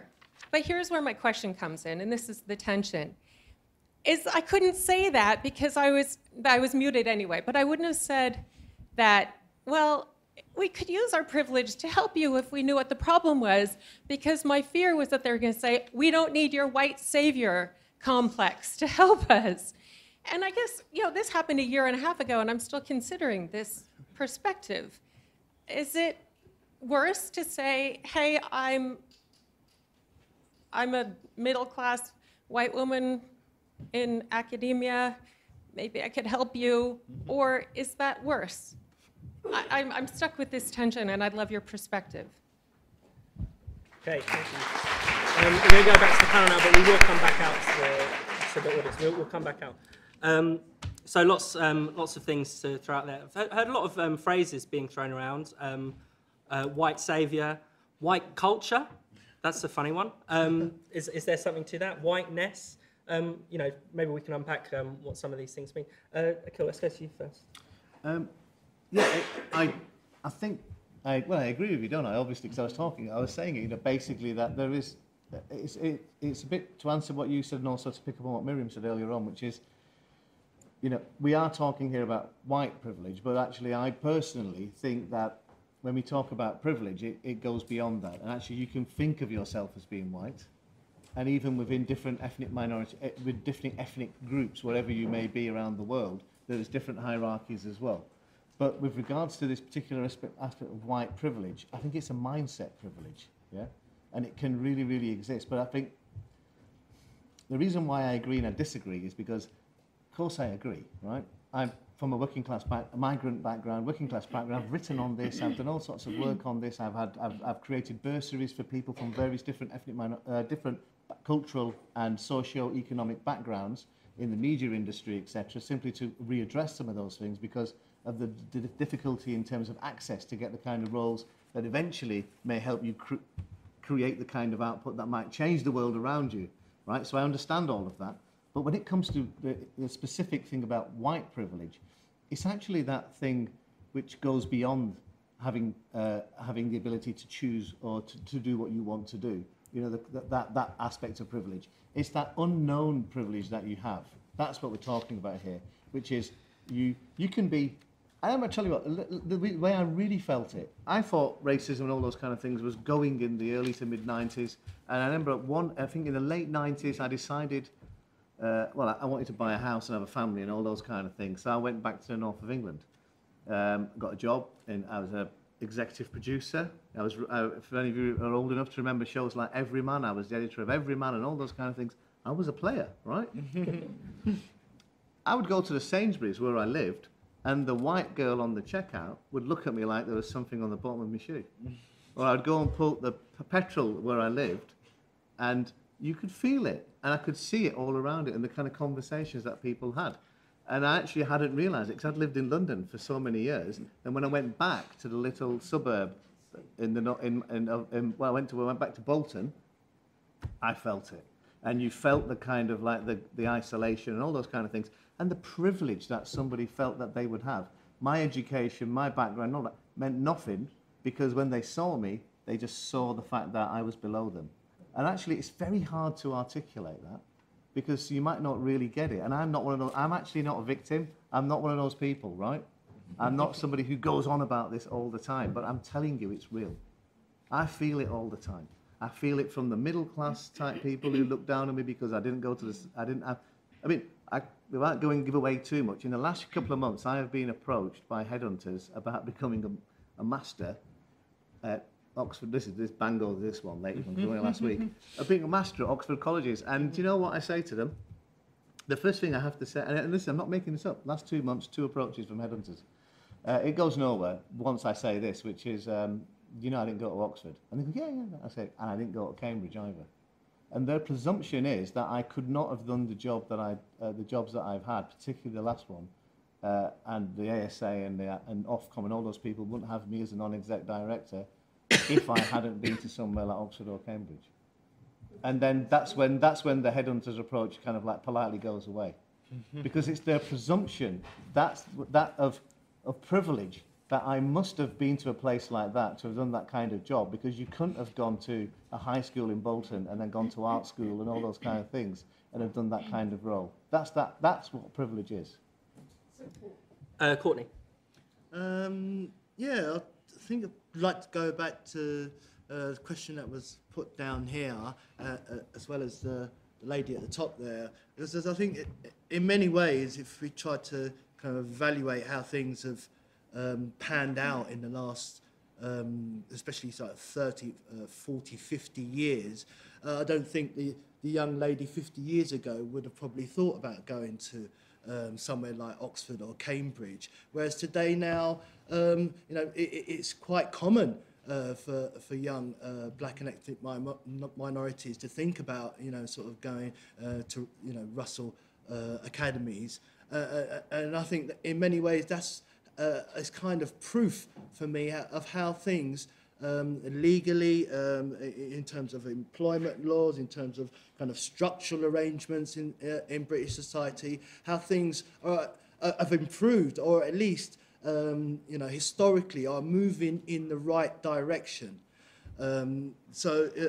But here's where my question comes in, and this is the tension. Is I couldn't say that because I was, I was muted anyway, but I wouldn't have said that, well, we could use our privilege to help you if we knew what the problem was, because my fear was that they were going to say, we don't need your white savior complex to help us. And I guess, you know, this happened a year and a half ago, and I'm still considering this perspective. Is it worse to say, hey, I'm, I'm a middle-class white woman in academia, maybe I could help you, or is that worse? I, I'm stuck with this tension, and I'd love your perspective. Okay, thank you. Um, we're going to go back to the panel now, but we will come back out to the, to the audience. We'll, we'll come back out. Um, so lots, um, lots of things to throw out there. I've heard a lot of um, phrases being thrown around. Um, uh, white saviour, white culture. That's a funny one. Um, is, is there something to that? Whiteness. Um, you know, maybe we can unpack um, what some of these things mean. Uh, Aaqil, let's go to you first. Um, Yeah, I, I, I think, I, well, I agree with you, don't I? Obviously, because I was talking, I was saying it, you know, basically that there is, it's, it, it's a bit to answer what you said and also to pick up on what Myriam said earlier on, which is, you know, we are talking here about white privilege, but actually I personally think that when we talk about privilege, it, it goes beyond that. And actually you can think of yourself as being white, and even within different ethnic minority, with different ethnic groups, wherever you may be around the world, there's different hierarchies as well. But with regards to this particular aspect of white privilege, I think it's a mindset privilege, yeah? And it can really, really exist. But I think the reason why I agree and I disagree is because, of course I agree, right? I'm from a working class, back, a migrant background, working class background. I've written on this, I've done all sorts of work on this. I've, had, I've, I've created bursaries for people from various different ethnic, minor, uh, different cultural and socio-economic backgrounds in the media industry, et cetera, simply to readdress some of those things because of the d difficulty in terms of access to get the kind of roles that eventually may help you cr create the kind of output that might change the world around you, right? So I understand all of that. But when it comes to the, the specific thing about white privilege, it's actually that thing which goes beyond having, uh, having the ability to choose or to, to do what you want to do, you know, the, the, that, that aspect of privilege. It's that unknown privilege that you have. That's what we're talking about here, which is you, you can be... I am going to tell you what, the way I really felt it, I thought racism and all those kind of things was going in the early to mid nineties. And I remember at one, I think in the late nineties, I decided uh, well, I wanted to buy a house and have a family and all those kind of things. So I went back to the north of England, um, got a job, and I was a executive producer. I was, uh, if any of you are old enough to remember shows like Every Man, I was the editor of Every Man and all those kind of things. I was a player, right? I would go to the Sainsbury's where I lived, and the white girl on the checkout would look at me like there was something on the bottom of my shoe. Or I'd go and pump the petrol where I lived, and you could feel it, and I could see it all around it, and the kind of conversations that people had. And I actually hadn't realised it, because I'd lived in London for so many years. And when I went back to the little suburb, in the in, in, in well, I went to I went back to Bolton, I felt it. And you felt the kind of like the, the isolation and all those kind of things, and the privilege that somebody felt that they would have. My education, my background, all that meant nothing, because when they saw me, they just saw the fact that I was below them. And actually, it's very hard to articulate that, because you might not really get it. And I'm not one of those, I'm actually not a victim. I'm not one of those people, right? I'm not somebody who goes on about this all the time, but I'm telling you, it's real. I feel it all the time. I feel it from the middle class type people who look down on me because I didn't go to the, I didn't have, I mean, I, without going to give away too much, in the last couple of months, I have been approached by headhunters about becoming a, a master at Oxford. This is this Bangor, this one, lady from Bulgaria last week. Of being a master at Oxford colleges, and do you know what I say to them? The first thing I have to say, and listen, I'm not making this up. Last two months, two approaches from headhunters. Uh, it goes nowhere once I say this, which is, um, you know, I didn't go to Oxford. And they go, yeah, yeah. I say, and I didn't go to Cambridge either. And their presumption is that I could not have done the job that I, uh, the jobs that I've had, particularly the last one, uh, and the A S A and the and Ofcom and all those people wouldn't have me as a non-exec director. If I hadn't been to somewhere like Oxford or Cambridge. And then that's when, that's when the headhunters approach kind of like politely goes away. Because it's their presumption, that's, that of, of privilege, that I must have been to a place like that to have done that kind of job, because you couldn't have gone to a high school in Bolton and then gone to art school and all those kind of things and have done that kind of role. That's, that, that's what privilege is. Uh, Courtney? Um, yeah, I think... I'd like to go back to uh, the question that was put down here, uh, uh, as well as the, the lady at the top there. Because I think, it, in many ways, if we try to kind of evaluate how things have um, panned out in the last, um, especially sort of thirty, forty, fifty years, uh, I don't think the, the young lady fifty years ago would have probably thought about going to Um, somewhere like Oxford or Cambridge, whereas today now, um, you know, it, it's quite common uh, for for young uh, black and ethnic min minorities to think about, you know, sort of going uh, to, you know, Russell uh, academies, uh, and I think that in many ways that's uh, is kind of proof for me of how things. Um, legally, um, in terms of employment laws, in terms of kind of structural arrangements in, uh, in British society, how things are, uh, have improved, or at least, um, you know, historically are moving in the right direction. Um, so, uh,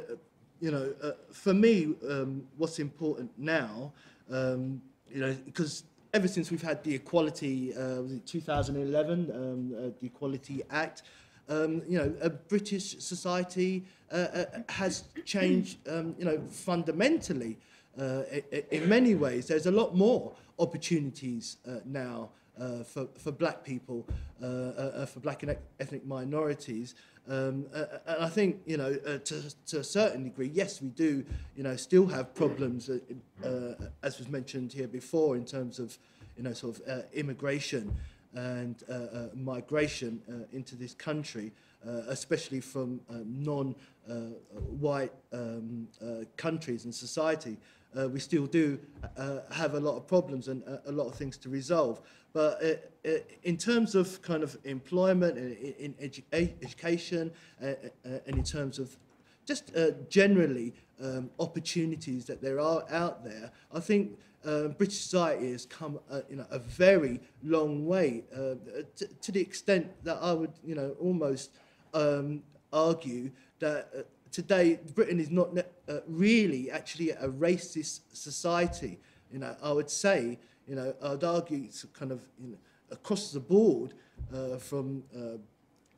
you know, uh, for me, um, what's important now, um, you know, because ever since we've had the Equality, uh, was it two thousand eleven, um, uh, the Equality Act, Um, you know, a British society uh, uh, has changed, um, you know, fundamentally uh, in many ways. There's a lot more opportunities uh, now uh, for, for black people, uh, uh, for black and ethnic minorities. Um, uh, and I think, you know, uh, to, to a certain degree, yes, we do, you know, still have problems, uh, uh, as was mentioned here before, in terms of, you know, sort of uh, immigration and uh, uh, migration uh, into this country, uh, especially from uh, non-white uh, um, uh, countries and society. Uh, we still do uh, have a lot of problems and a lot of things to resolve. But it, it, in terms of kind of employment, and in edu education, uh, uh, and in terms of just uh, generally um, opportunities that there are out there, I think Uh, British society has come, uh, you know, a very long way, uh, t to the extent that I would, you know, almost um, argue that uh, today Britain is not uh, really actually a racist society. You know, I would say, you know, I'd argue it's kind of, you know, across the board, uh, from uh,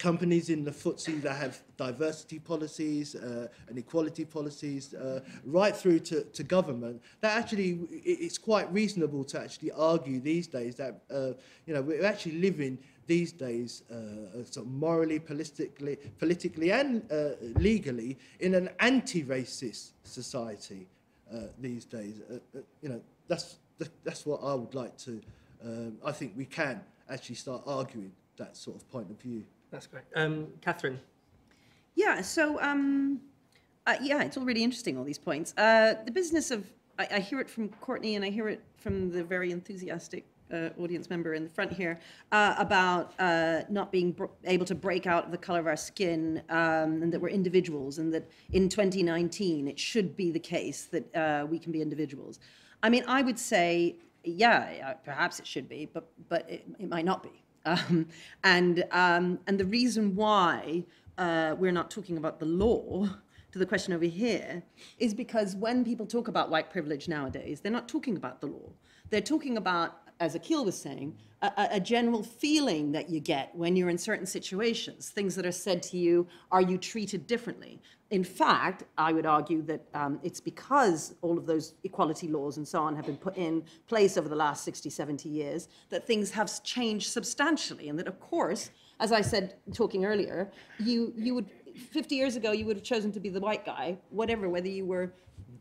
companies in the footsie that have diversity policies uh, and equality policies, uh, right through to, to government, that actually it's quite reasonable to actually argue these days that uh, you know we're actually living these days uh, sort of morally, politically, politically and uh, legally in an anti-racist society uh, these days. Uh, uh, you know that's that's what I would like to. Um, I think we can actually start arguing that sort of point of view. That's great. Um, Katharine? Yeah, so, um, uh, yeah, it's all really interesting, all these points. Uh, the business of, I, I hear it from Courtney and I hear it from the very enthusiastic uh, audience member in the front here uh, about uh, not being br able to break out of the color of our skin um, and that we're individuals and that in twenty nineteen it should be the case that uh, we can be individuals. I mean, I would say, yeah, perhaps it should be, but, but it, it might not be. Um, and, um, and the reason why uh, we're not talking about the law, to the question over here, is because when people talk about white privilege nowadays, they're not talking about the law. They're talking about, as Aaqil was saying, a, a general feeling that you get when you're in certain situations, things that are said to you, are you treated differently? In fact, I would argue that um, it's because all of those equality laws and so on have been put in place over the last sixty, seventy years that things have changed substantially. And that, of course, as I said, talking earlier, you, you would, fifty years ago, you would have chosen to be the white guy, whatever, whether you were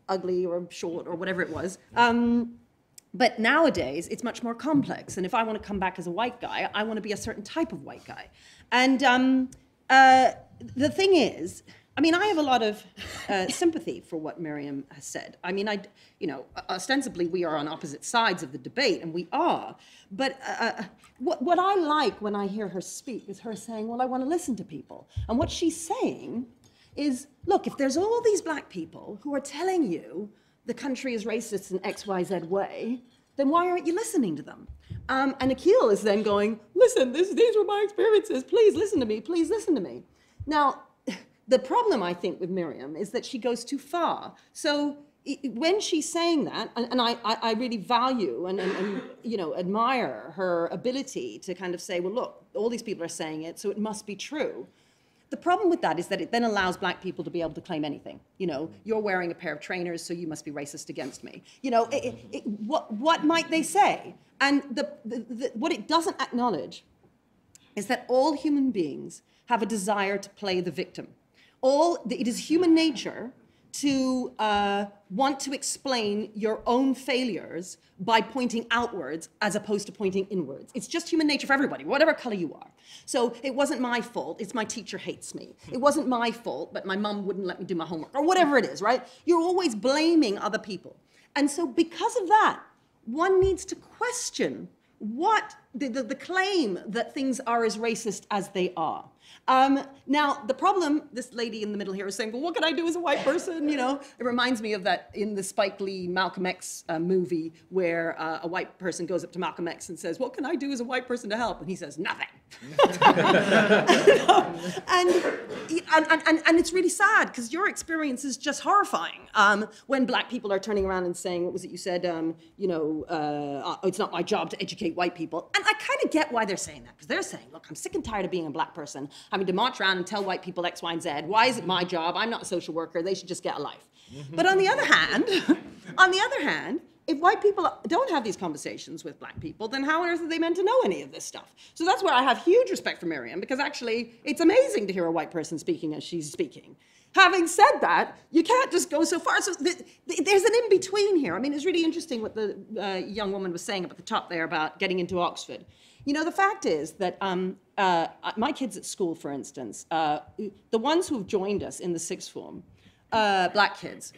ugly or short or whatever it was. Um, But nowadays, it's much more complex. And if I want to come back as a white guy, I want to be a certain type of white guy. And um, uh, the thing is, I mean, I have a lot of uh, sympathy for what Myriam has said. I mean, I, you know, ostensibly we are on opposite sides of the debate, and we are. But uh, what, what I like when I hear her speak is her saying, well, I want to listen to people. And what she's saying is, look, if there's all these black people who are telling you the country is racist in X, Y, Z way, then why aren't you listening to them? Um, and Aaqil is then going, listen, this, these were my experiences, please listen to me, please listen to me. Now, the problem I think with Myriam is that she goes too far. So it, when she's saying that, and, and I, I, I really value and, and, and you know, admire her ability to kind of say, well, look, all these people are saying it, so it must be true. The problem with that is that it then allows black people to be able to claim anything. You know, you're wearing a pair of trainers, so you must be racist against me. You know, it, it, it, what, what might they say? And the, the, the, what it doesn't acknowledge is that all human beings have a desire to play the victim. All, it is human nature to uh, want to explain your own failures by pointing outwards as opposed to pointing inwards. It's just human nature for everybody, whatever color you are. So it wasn't my fault, it's my teacher hates me. It wasn't my fault, but my mom wouldn't let me do my homework, or whatever it is, right? You're always blaming other people. And so because of that, one needs to question what the, the, the claim that things are as racist as they are. Um, now, the problem, this lady in the middle here is saying, well, what can I do as a white person, you know? It reminds me of that in the Spike Lee Malcolm X uh, movie where uh, a white person goes up to Malcolm X and says, what can I do as a white person to help? And he says, nothing. and, and, and, and it's really sad because your experience is just horrifying um, when black people are turning around and saying, what was it you said, um, you know, uh, oh, it's not my job to educate white people. And I kind of get why they're saying that because they're saying, look, I'm sick and tired of being a black person. Having to march around and tell white people X, Y, and Z, why is it my job? I'm not a social worker. They should just get a life. But on the other hand, on the other hand, if white people don't have these conversations with black people, then how on earth are they meant to know any of this stuff? So that's where I have huge respect for Myriam, because actually it's amazing to hear a white person speaking as she's speaking. Having said that, you can't just go so far. So th th there's an in-between here. I mean, it's really interesting what the uh, young woman was saying up at the top there about getting into Oxford. You know, the fact is that um, uh, my kids at school, for instance, uh, the ones who have joined us in the sixth form, uh, black kids,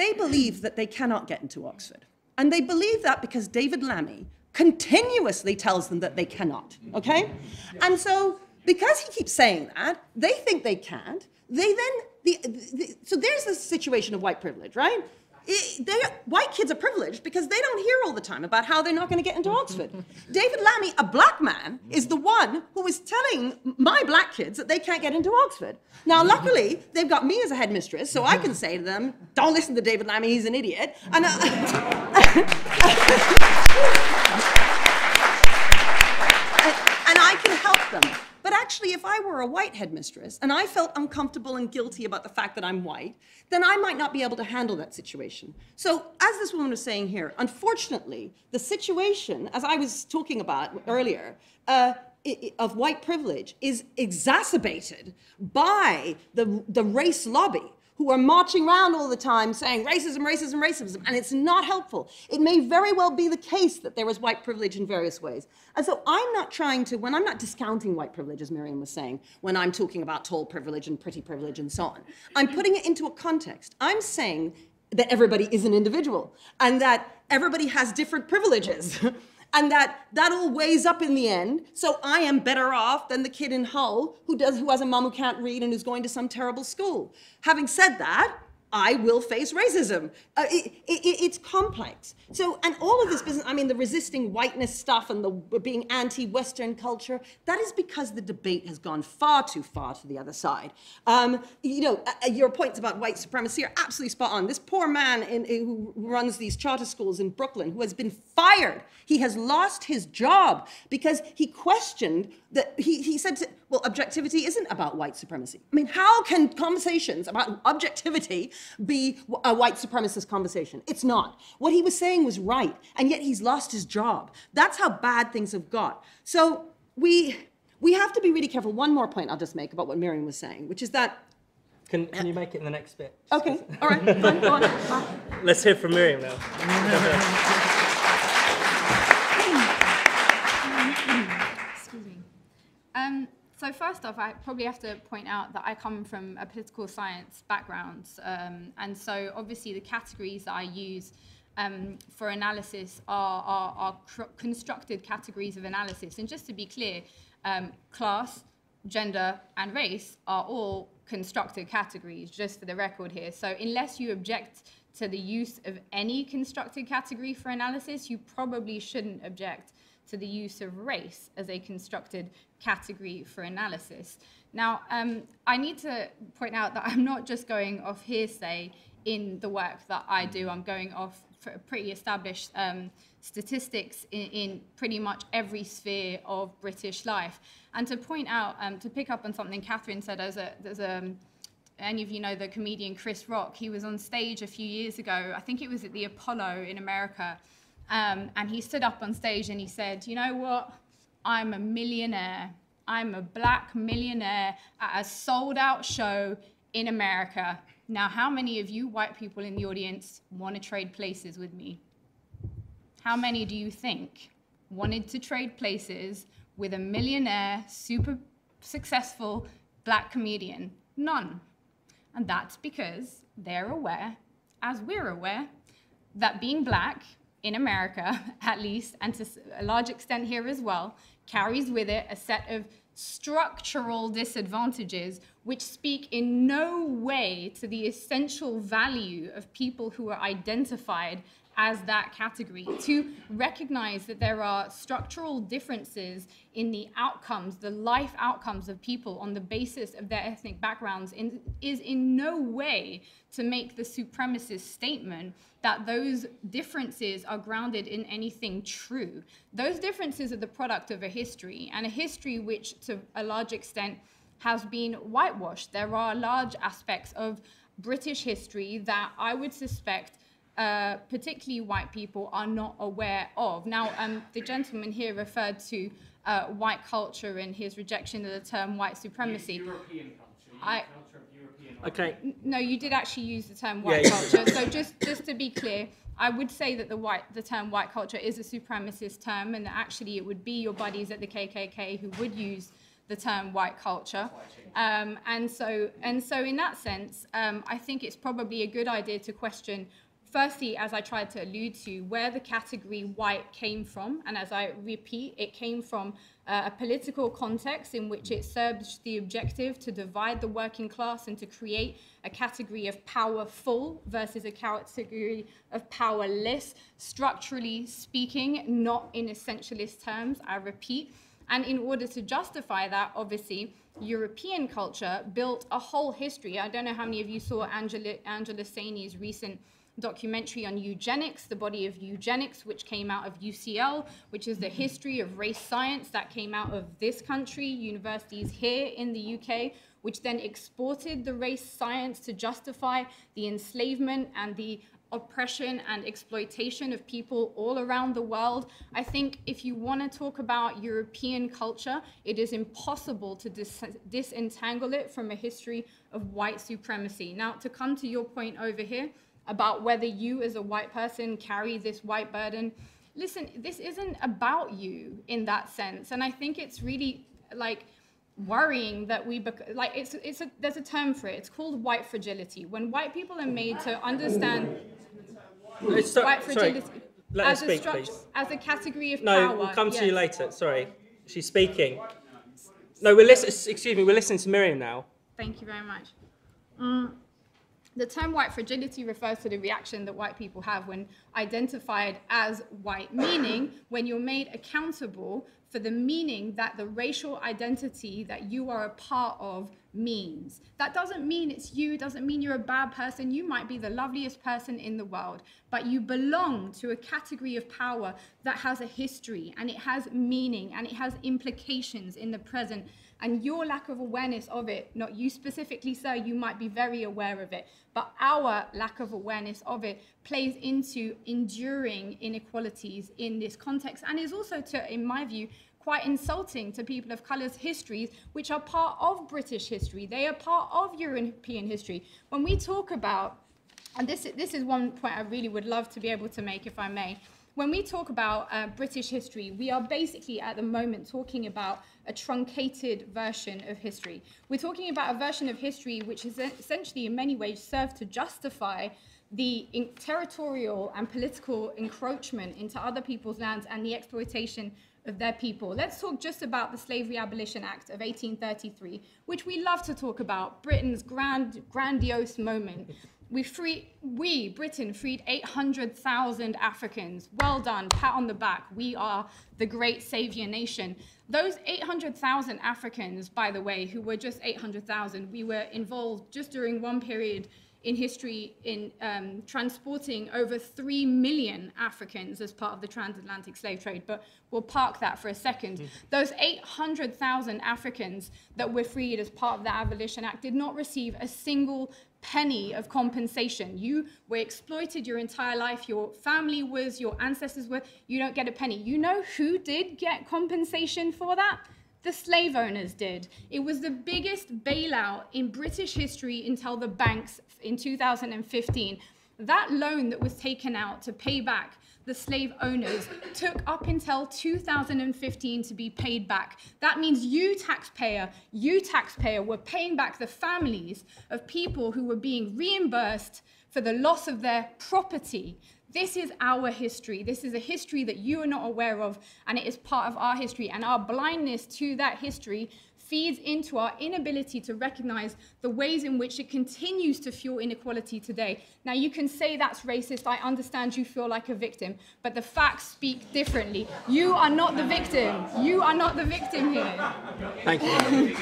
they believe that they cannot get into Oxford. And they believe that because David Lammy continuously tells them that they cannot, okay? And so because he keeps saying that, they think they can't. They then, the, the, so there's this situation of white privilege, right? It, they, white kids are privileged because they don't hear all the time about how they're not going to get into Oxford. David Lammy, a black man, is the one who is telling my black kids that they can't get into Oxford. Now, luckily, they've got me as a headmistress, so I can say to them, don't listen to David Lammy, he's an idiot. And, uh, and I can help them. But actually, if I were a white headmistress and I felt uncomfortable and guilty about the fact that I'm white, then I might not be able to handle that situation. So as this woman was saying here, unfortunately, the situation, as I was talking about earlier, uh, of white privilege is exacerbated by the, the race lobby, who are marching around all the time saying racism, racism, racism, and it's not helpful. It may very well be the case that there is white privilege in various ways. And so I'm not trying to, when I'm not discounting white privilege, as Myriam was saying, when I'm talking about tall privilege and pretty privilege and so on, I'm putting it into a context. I'm saying that everybody is an individual and that everybody has different privileges. And that that all weighs up in the end. So I am better off than the kid in Hull who does who has a mum who can't read and who's going to some terrible school. Having said that, I will face racism. Uh, it, it, it's complex. So, and all of this business, I mean, the resisting whiteness stuff and the being anti-Western culture, that is because the debate has gone far too far to the other side. Um, you know, uh, your points about white supremacy are absolutely spot on. This poor man in, in, who runs these charter schools in Brooklyn, who has been fired, he has lost his job because he questioned that, he, he said, to, well, objectivity isn't about white supremacy. I mean, how can conversations about objectivity be a white supremacist conversation? It's not. What he was saying was right, and yet he's lost his job. That's how bad things have got. So we we have to be really careful. One more point I'll just make about what Myriam was saying, which is that... Can, can you make it in the next bit? Okay, all right, fine, go on. Bye. Let's hear from Myriam now. Excuse me. Um, So first off, I probably have to point out that I come from a political science background. Um, and so obviously the categories that I use um, for analysis are, are, are cr constructed categories of analysis. And just to be clear, um, class, gender, and race are all constructed categories, just for the record here. So unless you object to the use of any constructed category for analysis, you probably shouldn't object to the use of race as a constructed category for analysis. Now, um, I need to point out that I'm not just going off hearsay in the work that I do. I'm going off pretty established um, statistics in, in pretty much every sphere of British life. And to point out, um, to pick up on something Katharine said, there's a, there's a, any of you know the comedian Chris Rock. He was on stage a few years ago, I think it was at the Apollo in America, Um, and he stood up on stage and he said, you know what, I'm a millionaire. I'm a black millionaire at a sold out show in America. Now, how many of you white people in the audience want to trade places with me? How many do you think wanted to trade places with a millionaire, super successful black comedian? None. And that's because they're aware, as we're aware, that being black in America, at least, and to a large extent here as well, carries with it a set of structural disadvantages which speak in no way to the essential value of people who are identified as that category. To recognize that there are structural differences in the outcomes, the life outcomes of people on the basis of their ethnic backgrounds in, is in no way to make the supremacist statement that those differences are grounded in anything true. Those differences are the product of a history, and a history which, to a large extent, has been whitewashed. There are large aspects of British history that I would suspect Uh, particularly white people are not aware of. Now, um, the gentleman here referred to uh, white culture and his rejection of the term white supremacy. European culture. I, culture of European okay. Culture. No, you did actually use the term white yeah, culture. So just, just to be clear, I would say that the, white, the term white culture is a supremacist term, and that actually it would be your buddies at the K K K who would use the term white culture. Um, and, so, and so in that sense, um, I think it's probably a good idea to question firstly, as I tried to allude to, where the category white came from, and as I repeat, it came from uh, a political context in which it serves the objective to divide the working class and to create a category of powerful versus a category of powerless, structurally speaking, not in essentialist terms, I repeat. And in order to justify that, obviously, European culture built a whole history. I don't know how many of you saw Angela, Angela Saini's recent documentary on eugenics, The Body of Eugenics, which came out of U C L, which is the history of race science that came out of this country, universities here in the U K, which then exported the race science to justify the enslavement and the oppression and exploitation of people all around the world. I think if you want to talk about European culture, it is impossible to dis disentangle it from a history of white supremacy. Now, to come to your point over here about whether you as a white person carry this white burden, listen, this isn't about you in that sense. And I think it's really like worrying that we, like it's, it's a, there's a term for it, it's called white fragility. When white people are made to understand so, white fragility sorry, let as, speak, a as a category of no, power. No, we'll come yes. to you later, sorry. She's speaking. No, we're listening, excuse me, we're listening to Myriam now. Thank you very much. Mm. The term white fragility refers to the reaction that white people have when identified as white, meaning when you're made accountable for the meaning that the racial identity that you are a part of means. That doesn't mean it's you, doesn't mean you're a bad person. You might be the loveliest person in the world, but you belong to a category of power that has a history and it has meaning and it has implications in the present. And your lack of awareness of it, not you specifically, sir, you might be very aware of it, but our lack of awareness of it plays into enduring inequalities in this context and is also, to, in my view, quite insulting to people of colour's histories, which are part of British history. They are part of European history. When we talk about, and this, this is one point I really would love to be able to make, if I may, when we talk about uh, British history, we are basically at the moment talking about a truncated version of history. We're talking about a version of history which is essentially in many ways served to justify the territorial and political encroachment into other people's lands and the exploitation of their people. Let's talk just about the Slavery Abolition Act of eighteen thirty-three, which we love to talk about, Britain's grand, grandiose moment. We, free, we, Britain, freed eight hundred thousand Africans. Well done, pat on the back. We are the great saviour nation. Those eight hundred thousand Africans, by the way, who were just eight hundred thousand, we were involved just during one period in history in um, transporting over three million Africans as part of the transatlantic slave trade, but we'll park that for a second. Mm. Those eight hundred thousand Africans that were freed as part of the Abolition Act did not receive a single penny of compensation. You were exploited your entire life, your family was, your ancestors were, you don't get a penny. You know who did get compensation for that? The slave owners did. It was the biggest bailout in British history until the banks in two thousand fifteen. That loan that was taken out to pay back the slave owners took up until two thousand fifteen to be paid back. That means you taxpayer, you taxpayer were paying back the families of people who were being reimbursed for the loss of their property. This is our history. This is a history that you are not aware of, and it is part of our history. And our blindness to that history feeds into our inability to recognize the ways in which it continues to fuel inequality today. Now, you can say that's racist. I understand you feel like a victim, but the facts speak differently. You are not the victim. You are not the victim here. Thank you.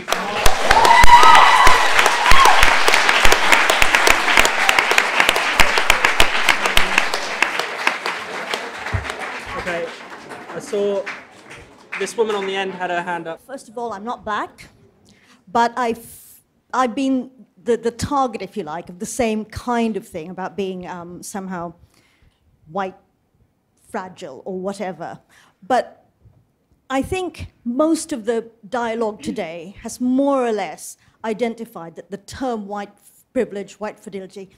Okay, I saw this woman on the end had her hand up. First of all, I'm not black, but I've, I've been the, the target, if you like, of the same kind of thing about being um, somehow white, fragile, or whatever. But I think most of the dialogue today has more or less identified that the term white privilege, white fragility,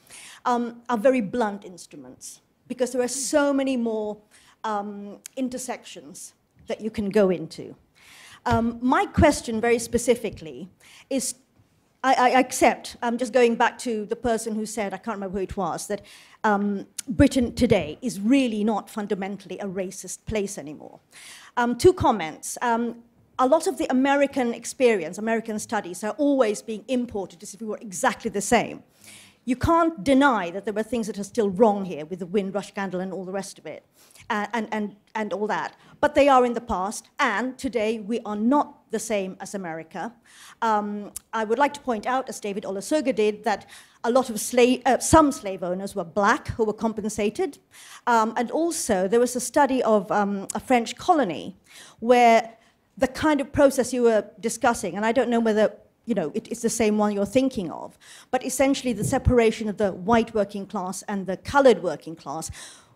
um, are very blunt instruments, because there are so many more Um, intersections that you can go into. Um, my question very specifically is, I, I accept, I'm just going back to the person who said, I can't remember who it was, that um, Britain today is really not fundamentally a racist place anymore. Um, two comments. Um, a lot of the American experience, American studies, are always being imported as if we were exactly the same. you can't deny that there were things that are still wrong here with the Windrush scandal and all the rest of it, uh, and, and, and all that. But they are in the past, and today we are not the same as America. Um, I would like to point out, as David Olusoga did, that a lot of slave, uh, some slave owners were black who were compensated. Um, and also, there was a study of um, a French colony where the kind of process you were discussing, and I don't know whether you know, it, it's the same one you're thinking of, but essentially the separation of the white working class and the colored working class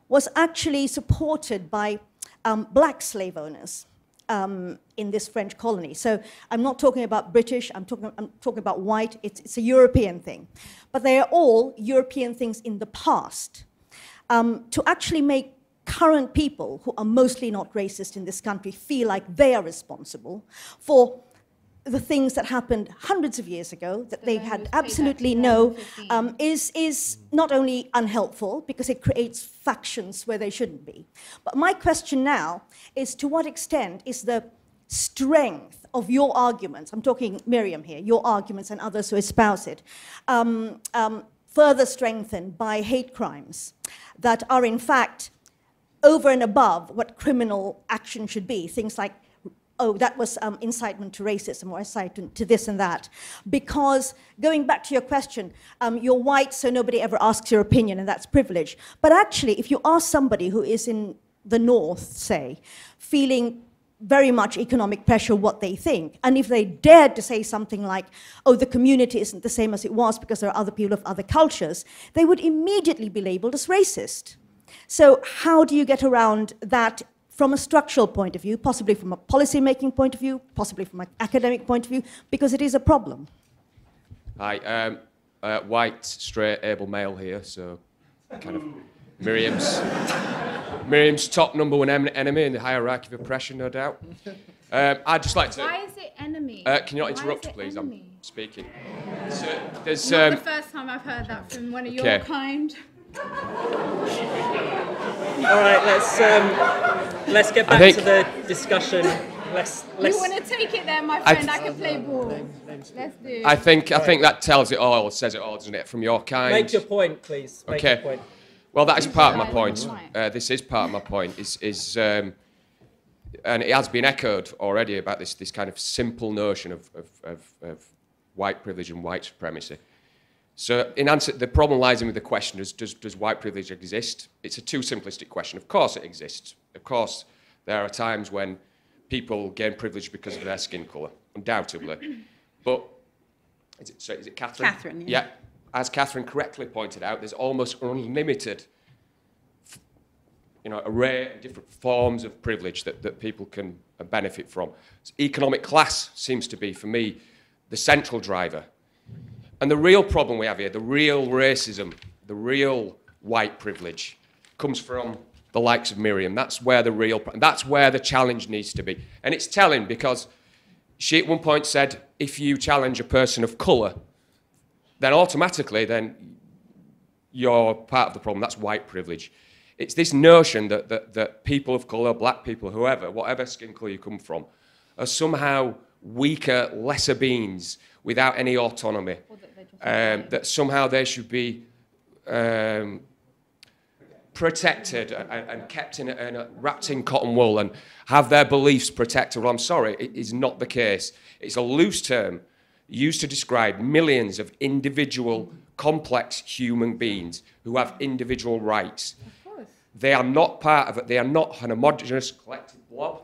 was actually supported by um, black slave owners um, in this French colony. So I'm not talking about British, I'm talking, I'm talking about white, it's, it's a European thing. But they are all European things in the past. Um, to actually make current people, who are mostly not racist in this country, feel like they are responsible for the things that happened hundreds of years ago that so they had absolutely no, um, is, is not only unhelpful because it creates factions where they shouldn't be. But my question now is, to what extent is the strength of your arguments, I'm talking Myriam here, your arguments and others who espouse it, um, um, further strengthened by hate crimes that are in fact over and above what criminal action should be, things like, oh, that was um, incitement to racism or incitement to this and that. Because, going back to your question, um, you're white, so nobody ever asks your opinion, and that's privilege. But actually, if you ask somebody who is in the North, say, feeling very much economic pressure what they think, and if they dared to say something like, oh, the community isn't the same as it was because there are other people of other cultures, they would immediately be labeled as racist. So how do you get around that from a structural point of view, possibly from a policy-making point of view, possibly from an academic point of view, because it is a problem? Hi, um, uh, white, straight, able male here, so kind of Miriam's, Miriam's top number one en enemy in the hierarchy of oppression, no doubt. Um, I'd just like to... Why is it enemy? Uh, can you not interrupt, please? Enemy? I'm speaking. So there's, not um, the first time I've heard that from one of okay. your kind. All right, let's um, let's get back think... to the discussion. Let's, let's... You want to take it there, my friend? I, I can play ball. Let's do it. I think I think that tells it all, says it all, doesn't it? From your kind. Make your point, please. Make okay. Your point. Well, that is part of my point. Uh, this is part of my point. Is is um, and it has been echoed already about this this kind of simple notion of of, of, of white privilege and white supremacy. So in answer, the problem lies in with the question is, does, does white privilege exist? It's a too simplistic question. Of course it exists. Of course there are times when people gain privilege because of their skin colour, undoubtedly. But, is it, so is it Katharine? Katharine, yeah. yeah. As Katharine correctly pointed out, there's almost unlimited you know, array and different forms of privilege that, that people can benefit from. So economic class seems to be, for me, the central driver. And the real problem we have here, the real racism, the real white privilege, comes from the likes of Myriam. That's where the real, that's where the challenge needs to be. And it's telling because she at one point said, if you challenge a person of colour, then automatically then you're part of the problem. That's white privilege. It's this notion that, that, that people of colour, black people, whoever, whatever skin colour you come from, are somehow weaker, lesser beings without any autonomy, that, um, that somehow they should be um, protected and, and kept in, and wrapped in cotton wool and have their beliefs protected. Well, I'm sorry, it is not the case. It's a loose term used to describe millions of individual, complex human beings who have individual rights. Of course. They are not part of it. They are not an homogenous collective blob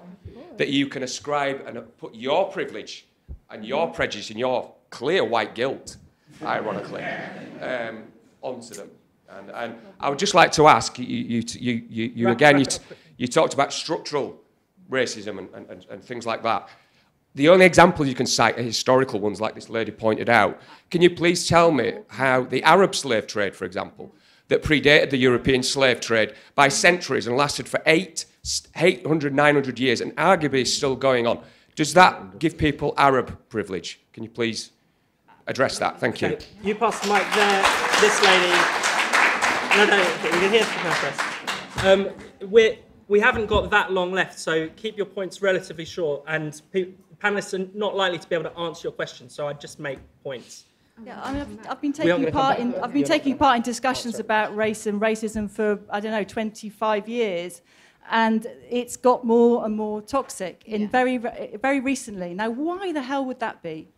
that you can ascribe and put your privilege and your prejudice and your clear white guilt, ironically, um, onto them. And, and I would just like to ask you, you, you, you, you again, you, you talked about structural racism and, and, and things like that. The only examples you can cite are historical ones, like this lady pointed out. Can you please tell me how the Arab slave trade, for example, that predated the European slave trade by centuries and lasted for eight eight hundred, nine hundred years and arguably is still going on. Does that give people Arab privilege? Can you please address that? Thank okay. you. You pass the mic there, this lady. No, no, you can hear from her first. Um, we're, we haven't got that long left, so keep your points relatively short, and panellists are not likely to be able to answer your questions, so I'd just make points. Yeah, I mean, I've, I've been taking part in I've been taking part in discussions oh, about race and racism for I don't know twenty-five years, and it's got more and more toxic in yeah. very very recently. Now, why the hell would that be?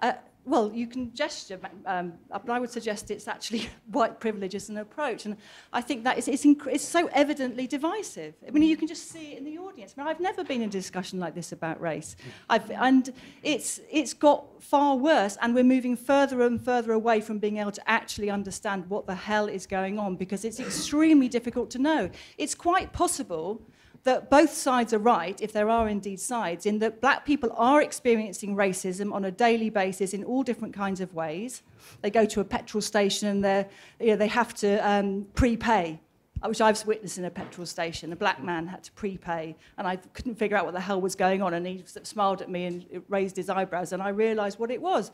Uh, well, you can gesture, um, but I would suggest it's actually white privilege as an approach, and I think that is it's, it's so evidently divisive. I mean, you can just see it in the audience. I mean, I've never been in a discussion like this about race, I've, and it's it's got far worse, and we're moving further and further away from being able to actually understand what the hell is going on, because it's extremely difficult to know. It's quite possible that both sides are right, if there are indeed sides, in that black people are experiencing racism on a daily basis in all different kinds of ways. They go to a petrol station and they're, you know, they have to um, prepay, which I've witnessed in a petrol station. A black man had to prepay, and I couldn't figure out what the hell was going on, and he smiled at me and raised his eyebrows, and I realised what it was.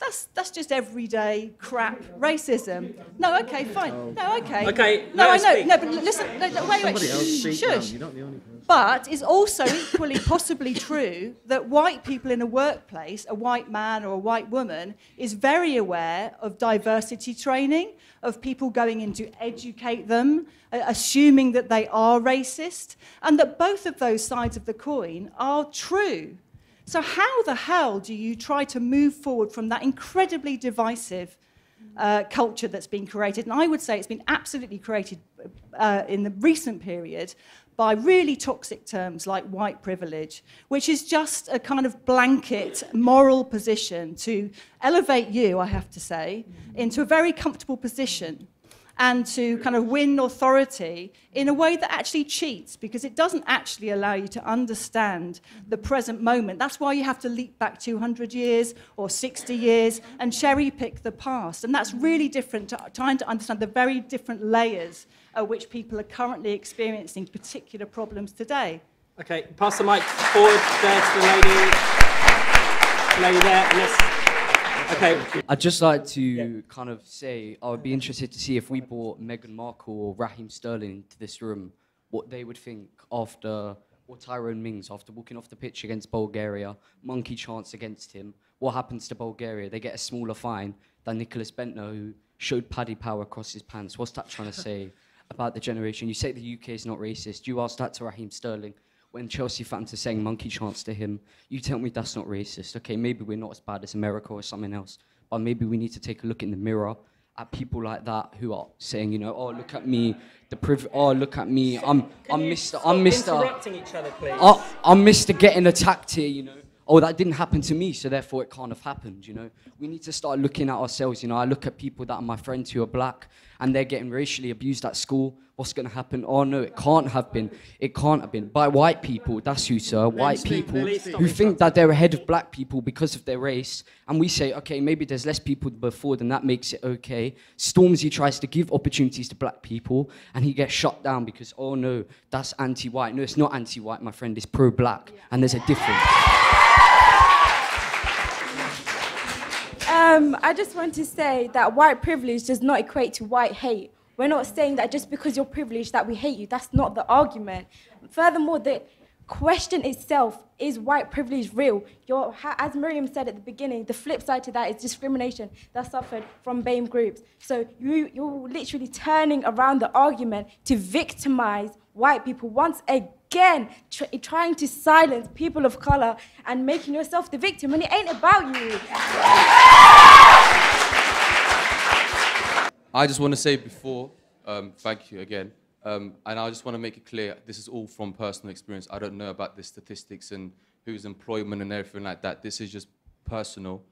That's, that's just everyday crap racism. No, okay, fine. No, okay. Okay. No, I know. No, but listen. No, no, wait, wait. Shh, shush. But it's also equally possibly true that white people in a workplace, a white man or a white woman, is very aware of diversity training, of people going in to educate them, assuming that they are racist, and that both of those sides of the coin are true. So how the hell do you try to move forward from that incredibly divisive uh, culture that's been created? And I would say it's been absolutely created uh, in the recent period by really toxic terms like white privilege, which is just a kind of blanket moral position to elevate you, I have to say, into a very comfortable position, and to kind of win authority in a way that actually cheats, because it doesn't actually allow you to understand the present moment. That's why you have to leap back two hundred years or sixty years and cherry-pick the past. And that's really different to trying to understand the very different layers at which people are currently experiencing particular problems today. OK, pass the mic forward there to the lady, the lady there. Yes. Okay. I'd just like to yeah. kind of say I would be interested to see if we brought Meghan Markle or Raheem Sterling to this room, what they would think after, or Tyrone Mings, after walking off the pitch against Bulgaria, monkey chance against him. What happens to Bulgaria? They get a smaller fine than Nicholas Bentner, who showed Paddy Power across his pants. What's that trying to say about the generation? You say the U K is not racist. You asked that to Raheem Sterling when Chelsea fans are saying monkey chance to him. You tell me that's not racist. Okay, maybe we're not as bad as America or something else, but maybe we need to take a look in the mirror at people like that who are saying, you know, oh, look at me, the priv- oh, look at me, I'm, I'm Mister, I'm Mister, interrupting each other, please. Oh, I'm Mister getting attacked here, you know. Oh, that didn't happen to me, so therefore it can't have happened, you know. We need to start looking at ourselves, you know. I look at people that are my friends who are black, and they're getting racially abused at school. What's going to happen? Oh, no, it can't have been. It can't have been. By white people, that's who, sir. White people who think that they're ahead of black people because of their race. And we say, okay, maybe there's less people before, then that makes it okay. Stormzy tries to give opportunities to black people, and he gets shut down because, oh, no, that's anti-white. No, it's not anti-white, my friend. It's pro-black, and there's a difference. Um, I just want to say that white privilege does not equate to white hate. We're not saying that just because you're privileged that we hate you. That's not the argument. Furthermore, the question itself, is white privilege real? You're, as Myriam said at the beginning, the flip side to that is discrimination that's suffered from B A M E groups. So you, you're literally turning around the argument to victimize white people once again, tr trying to silence people of color and making yourself the victim, and it ain't about you. I just want to say before, um, thank you again, um, and I just want to make it clear, this is all from personal experience. I don't know about the statistics and whose employment and everything like that. This is just personal.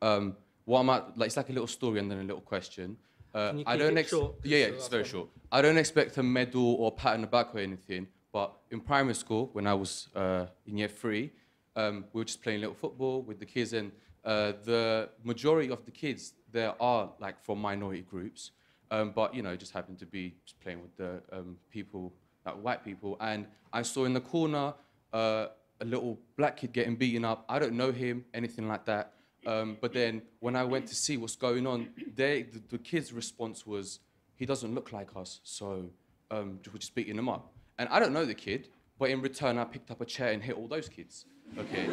Um, what I'm at, like, it's like a little story and then a little question. Uh, Can you I don't it short? Yeah, yeah, it's very one. short. I don't expect a medal or a pat on the back or anything, but in primary school, when I was uh, in year three, um, we were just playing little football with the kids, and uh, the majority of the kids there are like from minority groups, um, but you know, just happened to be just playing with the um, people, like white people, and I saw in the corner uh, a little black kid getting beaten up. I don't know him, anything like that. Um, but then when I went to see what's going on, they, the, the kid's response was, he doesn't look like us, so um, we're just beating him up. And I don't know the kid, but in return, I picked up a chair and hit all those kids. Okay.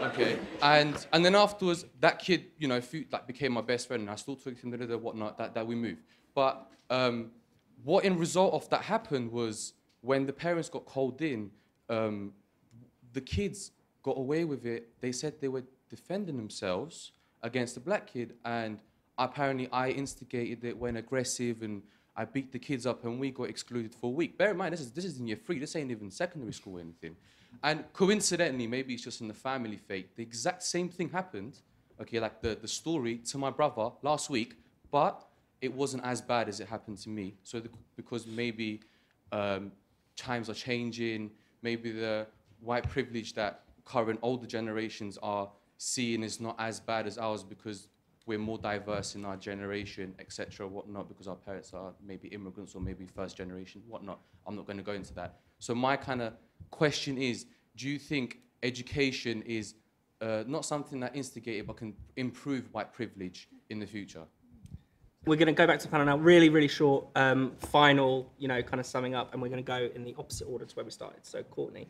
Okay. And and then afterwards, that kid, you know, food, like became my best friend, and I still talked to him, da, da, da, whatnot. That that we moved. But um, what in result of that happened was when the parents got called in, um, the kids got away with it. They said they were defending themselves against the black kid, and apparently I instigated it, went aggressive, and I beat the kids up, and we got excluded for a week. Bear in mind, this is this is in year three. This ain't even secondary school or anything. And coincidentally, maybe it's just in the family fate, the exact same thing happened, okay, like the, the story to my brother last week, but it wasn't as bad as it happened to me. So the, because maybe um, times are changing, maybe the white privilege that current older generations are seeing is not as bad as ours because we're more diverse in our generation, et cetera, whatnot, because our parents are maybe immigrants or maybe first generation, whatnot. I'm not going to go into that. So my kind of question is, do you think education is uh, not something that instigated but can improve white privilege in the future? We're going to go back to the panel now, really, really short, um, final, you know, kind of summing up, and we're going to go in the opposite order to where we started. So, Courtney.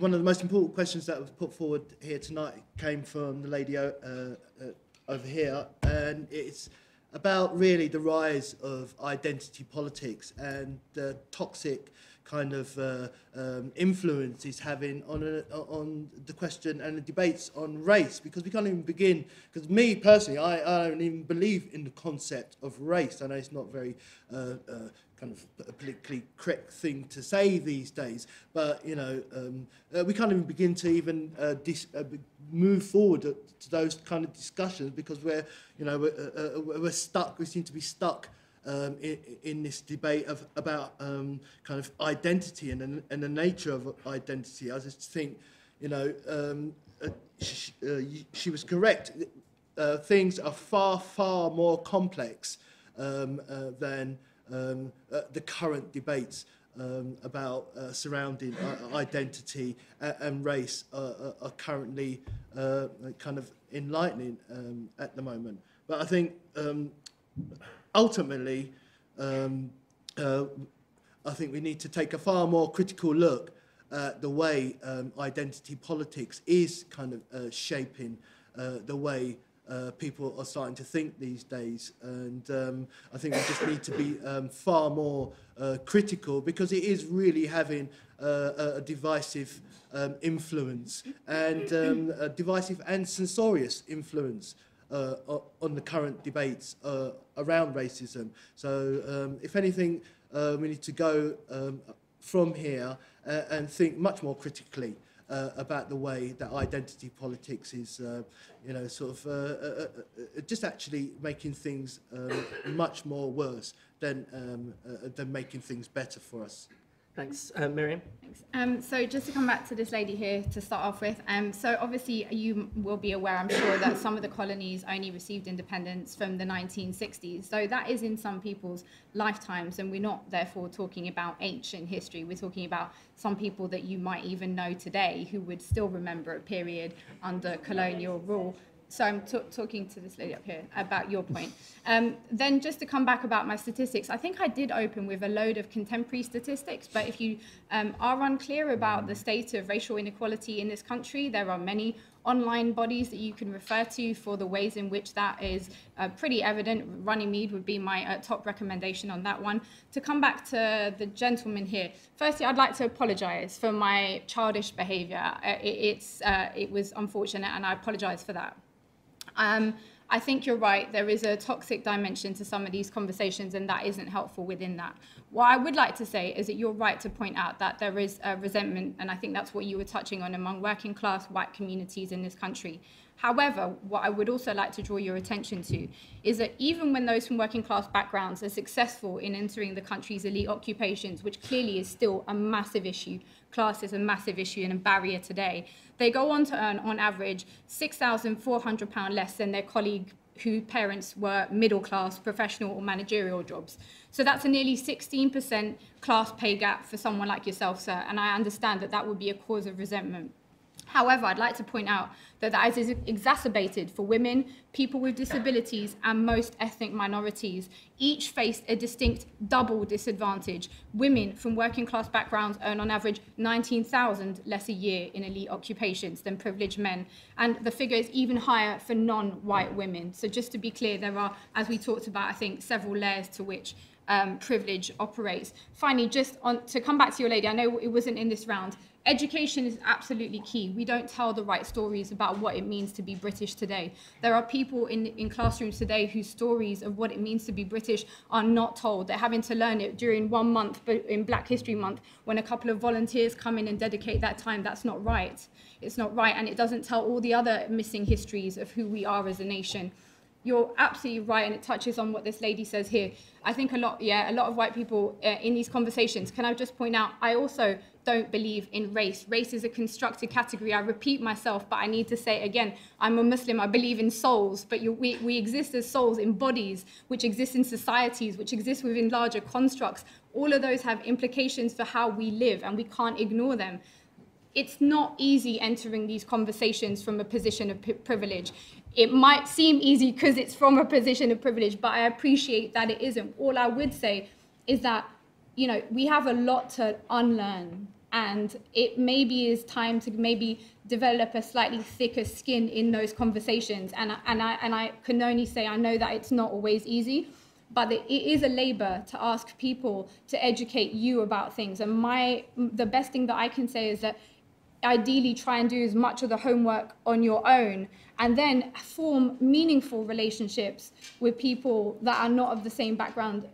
One of the most important questions that was put forward here tonight came from the lady uh, uh, over here, and it's about really the rise of identity politics and the toxic kind of uh, um, influence it's having on a, on the question and the debates on race, because we can't even begin, because me personally, I, I don't even believe in the concept of race. I know it's not very uh, uh, kind of a politically correct thing to say these days, but you know, um, uh, we can't even begin to even uh, dis uh, move forward to those kind of discussions because we're, you know, we're, uh, we're stuck, we seem to be stuck Um, in, in this debate of, about um, kind of identity and, and the nature of identity. I just think, you know, um, uh, she, uh, she was correct. Uh, things are far, far more complex um, uh, than um, uh, the current debates um, about uh, surrounding identity and, and race are, are currently uh, kind of enlightening um, at the moment. But I think... Um, Ultimately, um, uh, I think we need to take a far more critical look at the way um, identity politics is kind of uh, shaping uh, the way uh, people are starting to think these days. And um, I think we just need to be um, far more uh, critical because it is really having uh, a divisive um, influence and um, a divisive and censorious influence Uh, on the current debates uh, around racism. So um, if anything, uh, we need to go um, from here uh, and think much more critically uh, about the way that identity politics is, uh, you know, sort of uh, uh, uh, just actually making things um, much more worse than, um, uh, than making things better for us. Thanks, uh, Miriam. Thanks. Um, so just to come back to this lady here to start off with, um, so obviously you will be aware, I'm sure, that some of the colonies only received independence from the nineteen sixties. So that is in some people's lifetimes, and we're not therefore talking about ancient history. We're talking about some people that you might even know today who would still remember a period under colonial rule. So I'm t talking to this lady up here about your point. Um, then just to come back about my statistics, I think I did open with a load of contemporary statistics, but if you um, are unclear about the state of racial inequality in this country, there are many online bodies that you can refer to for the ways in which that is uh, pretty evident. Runnymede would be my uh, top recommendation on that one. To come back to the gentleman here, firstly, I'd like to apologise for my childish behaviour. It, it's, uh, it was unfortunate, and I apologise for that. Um, I think you're right, there is a toxic dimension to some of these conversations, and that isn't helpful within that. What I would like to say is that you're right to point out that there is a resentment, and I think that's what you were touching on, among working class white communities in this country. However, what I would also like to draw your attention to is that even when those from working class backgrounds are successful in entering the country's elite occupations, which clearly is still a massive issue, class is a massive issue and a barrier today, they go on to earn, on average, six thousand four hundred pounds less than their colleague whose parents were middle-class, professional or managerial jobs. So that's a nearly sixteen percent class pay gap for someone like yourself, sir, and I understand that that would be a cause of resentment. However, I'd like to point out that that is exacerbated for women, people with disabilities, and most ethnic minorities. Each face a distinct double disadvantage. Women from working-class backgrounds earn on average nineteen thousand less a year in elite occupations than privileged men, and the figure is even higher for non-white women. So just to be clear, there are, as we talked about, I think, several layers to which um, privilege operates. Finally, just on, to come back to your lady, I know it wasn't in this round, education is absolutely key. We don't tell the right stories about what it means to be British today. There are people in, in classrooms today whose stories of what it means to be British are not told. They're having to learn it during one month, but in Black History Month, when a couple of volunteers come in and dedicate that time. That's not right. It's not right, and it doesn't tell all the other missing histories of who we are as a nation. You're absolutely right, and it touches on what this lady says here. I think a lot, yeah, a lot of white people uh, in these conversations, can I just point out, I also don't believe in race. Race is a constructed category. I repeat myself, but I need to say it again. I'm a Muslim, I believe in souls, but you, we, we exist as souls in bodies, which exist in societies, which exist within larger constructs. All of those have implications for how we live, and we can't ignore them. It's not easy entering these conversations from a position of privilege. It might seem easy because it's from a position of privilege, but I appreciate that it isn't. All I would say is that, you know, we have a lot to unlearn, and it maybe is time to maybe develop a slightly thicker skin in those conversations. And, and, I, and I can only say, I know that it's not always easy, but it is a labor to ask people to educate you about things. And my, the best thing that I can say is that ideally try and do as much of the homework on your own, and then form meaningful relationships with people that are not of the same background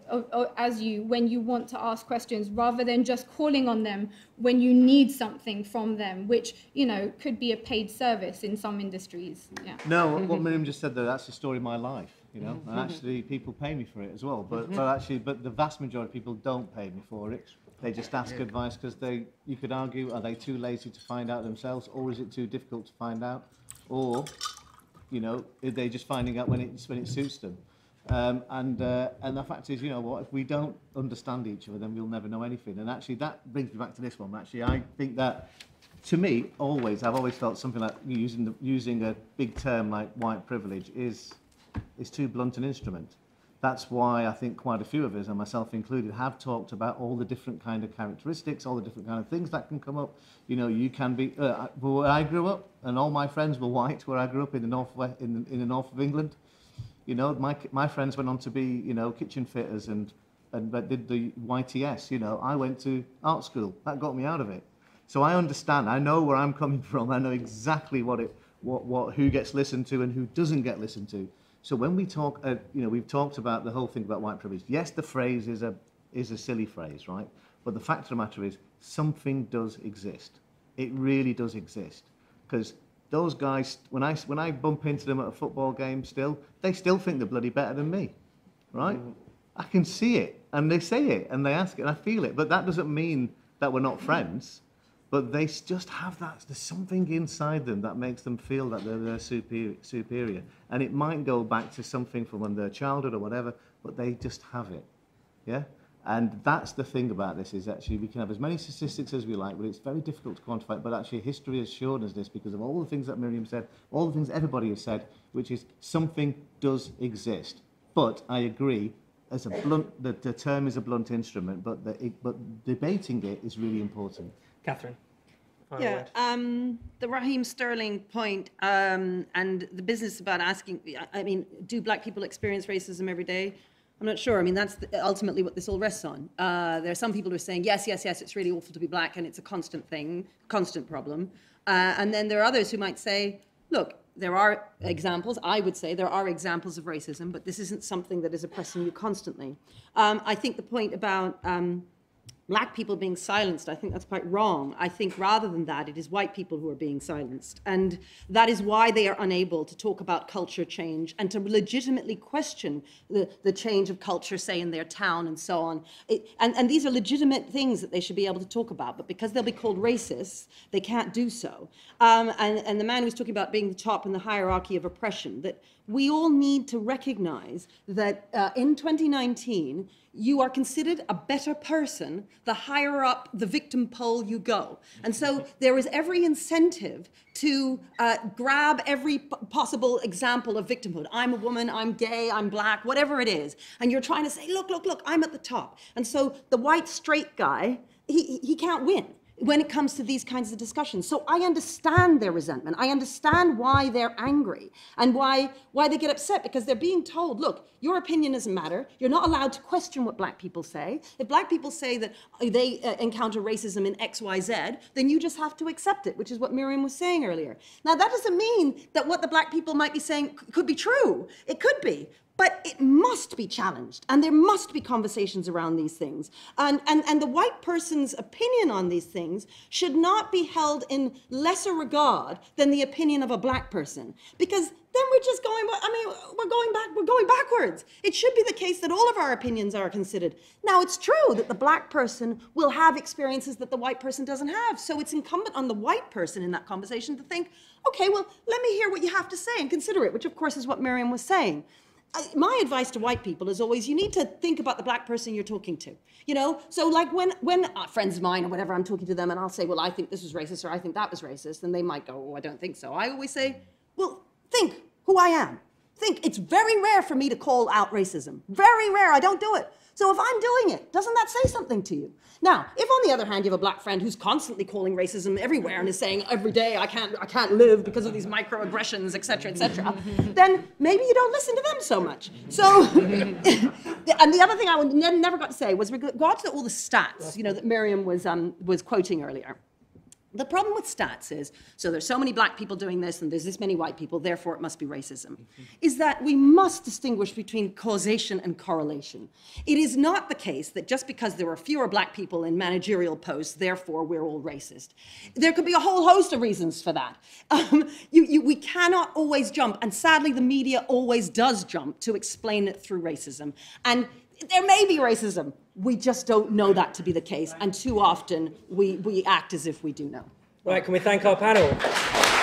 as you when you want to ask questions, rather than just calling on them when you need something from them, which, you know, could be a paid service in some industries. Yeah. No, what Miriam just said there, that's the story of my life, you know, and actually people pay me for it as well, but, but actually, but the vast majority of people don't pay me for it. They just ask advice because they, you could argue, are they too lazy to find out themselves, or is it too difficult to find out, or, you know, are they just finding out when it, when it suits them? Um, and, uh, and the fact is, you know what, if we don't understand each other, then we'll never know anything. And actually that brings me back to this one. Actually, I think that, to me, always, I've always felt something like using, the, using a big term like white privilege is, is too blunt an instrument. That's why I think quite a few of us, and myself included, have talked about all the different kind of characteristics, all the different kind of things that can come up. You know, you can be. Uh, where I grew up, and all my friends were white. Where I grew up in the north, in the, in the north of England, you know, my my friends went on to be, you know, kitchen fitters and and but did the Y T S. You know, I went to art school. That got me out of it. So I understand. I know where I'm coming from. I know exactly what it, what what who gets listened to and who doesn't get listened to. So when we talk, uh, you know, we've talked about the whole thing about white privilege. Yes, the phrase is a, is a silly phrase, right? But the fact of the matter is something does exist. It really does exist. Because those guys, when I, when I bump into them at a football game still, they still think they're bloody better than me, right? Mm. I can see it, and they say it, and they ask it, and I feel it. But that doesn't mean that we're not friends. But they just have that, there's something inside them that makes them feel that they're, they're superior, superior. And it might go back to something from when their childhood or whatever, but they just have it, yeah? And that's the thing about this, is actually we can have as many statistics as we like, but it's very difficult to quantify. But actually history has shown us this because of all the things that Miriam said, all the things everybody has said, which is something does exist. But I agree, as a blunt, the, the term is a blunt instrument, but, the, it, but debating it is really important. Katharine. Yeah, um, the Raheem Sterling point um, and the business about asking, I mean, do black people experience racism every day? I'm not sure. I mean, that's the, ultimately what this all rests on. Uh, there are some people who are saying, yes, yes, yes, it's really awful to be black and it's a constant thing, constant problem. Uh, and then there are others who might say, look, there are examples, I would say, there are examples of racism, but this isn't something that is oppressing you constantly. Um, I think the point about... Um, Black people being silenced, I think that's quite wrong. I think rather than that, it is white people who are being silenced. And that is why they are unable to talk about culture change and to legitimately question the, the change of culture, say, in their town and so on. It, and, and these are legitimate things that they should be able to talk about, but because they'll be called racists, they can't do so. Um, and, and the man who's talking about being the top in the hierarchy of oppression, that we all need to recognize that uh, in twenty nineteen, you are considered a better person the higher up the victim pole you go. And so there is every incentive to uh, grab every possible example of victimhood. I'm a woman, I'm gay, I'm black, whatever it is. And you're trying to say, look, look, look, I'm at the top. And so the white straight guy, he, he can't win when it comes to these kinds of discussions. So I understand their resentment. I understand why they're angry and why, why they get upset, because they're being told, look, your opinion doesn't matter. You're not allowed to question what black people say. If black people say that they uh, encounter racism in X, Y, Z, then you just have to accept it, which is what Myriam was saying earlier. Now, that doesn't mean that what the black people might be saying could be true. It could be. But it must be challenged, and there must be conversations around these things. And, and, and the white person's opinion on these things should not be held in lesser regard than the opinion of a black person, because then we're just going, I mean, we're going back, we're going backwards. It should be the case that all of our opinions are considered. Now, it's true that the black person will have experiences that the white person doesn't have. So it's incumbent on the white person in that conversation to think, okay, well, let me hear what you have to say and consider it, which of course is what Myriam was saying. My advice to white people is always, you need to think about the black person you're talking to, you know? So like when, when uh, friends of mine or whatever, I'm talking to them and I'll say, well, I think this was racist or I think that was racist. And they might go, oh, I don't think so. I always say, well, think who I am. Think. It's very rare for me to call out racism. Very rare. I don't do it. So if I'm doing it, doesn't that say something to you? Now, if on the other hand, you have a black friend who's constantly calling racism everywhere and is saying every day, I can't, I can't live because of these microaggressions, et cetera, et cetera, then maybe you don't listen to them so much. So, and the other thing I never got to say was regards to all the stats, you know, that Myriam was, um, was quoting earlier. The problem with stats is, so there's so many black people doing this and there's this many white people, therefore it must be racism, mm-hmm. is that we must distinguish between causation and correlation. It is not the case that just because there are fewer black people in managerial posts, therefore we're all racist. There could be a whole host of reasons for that. Um, you, you, we cannot always jump, and sadly the media always does jump to explain it through racism. And there may be racism. We just don't know that to be the case, and too often we, we act as if we do know. Right, can we thank our panel?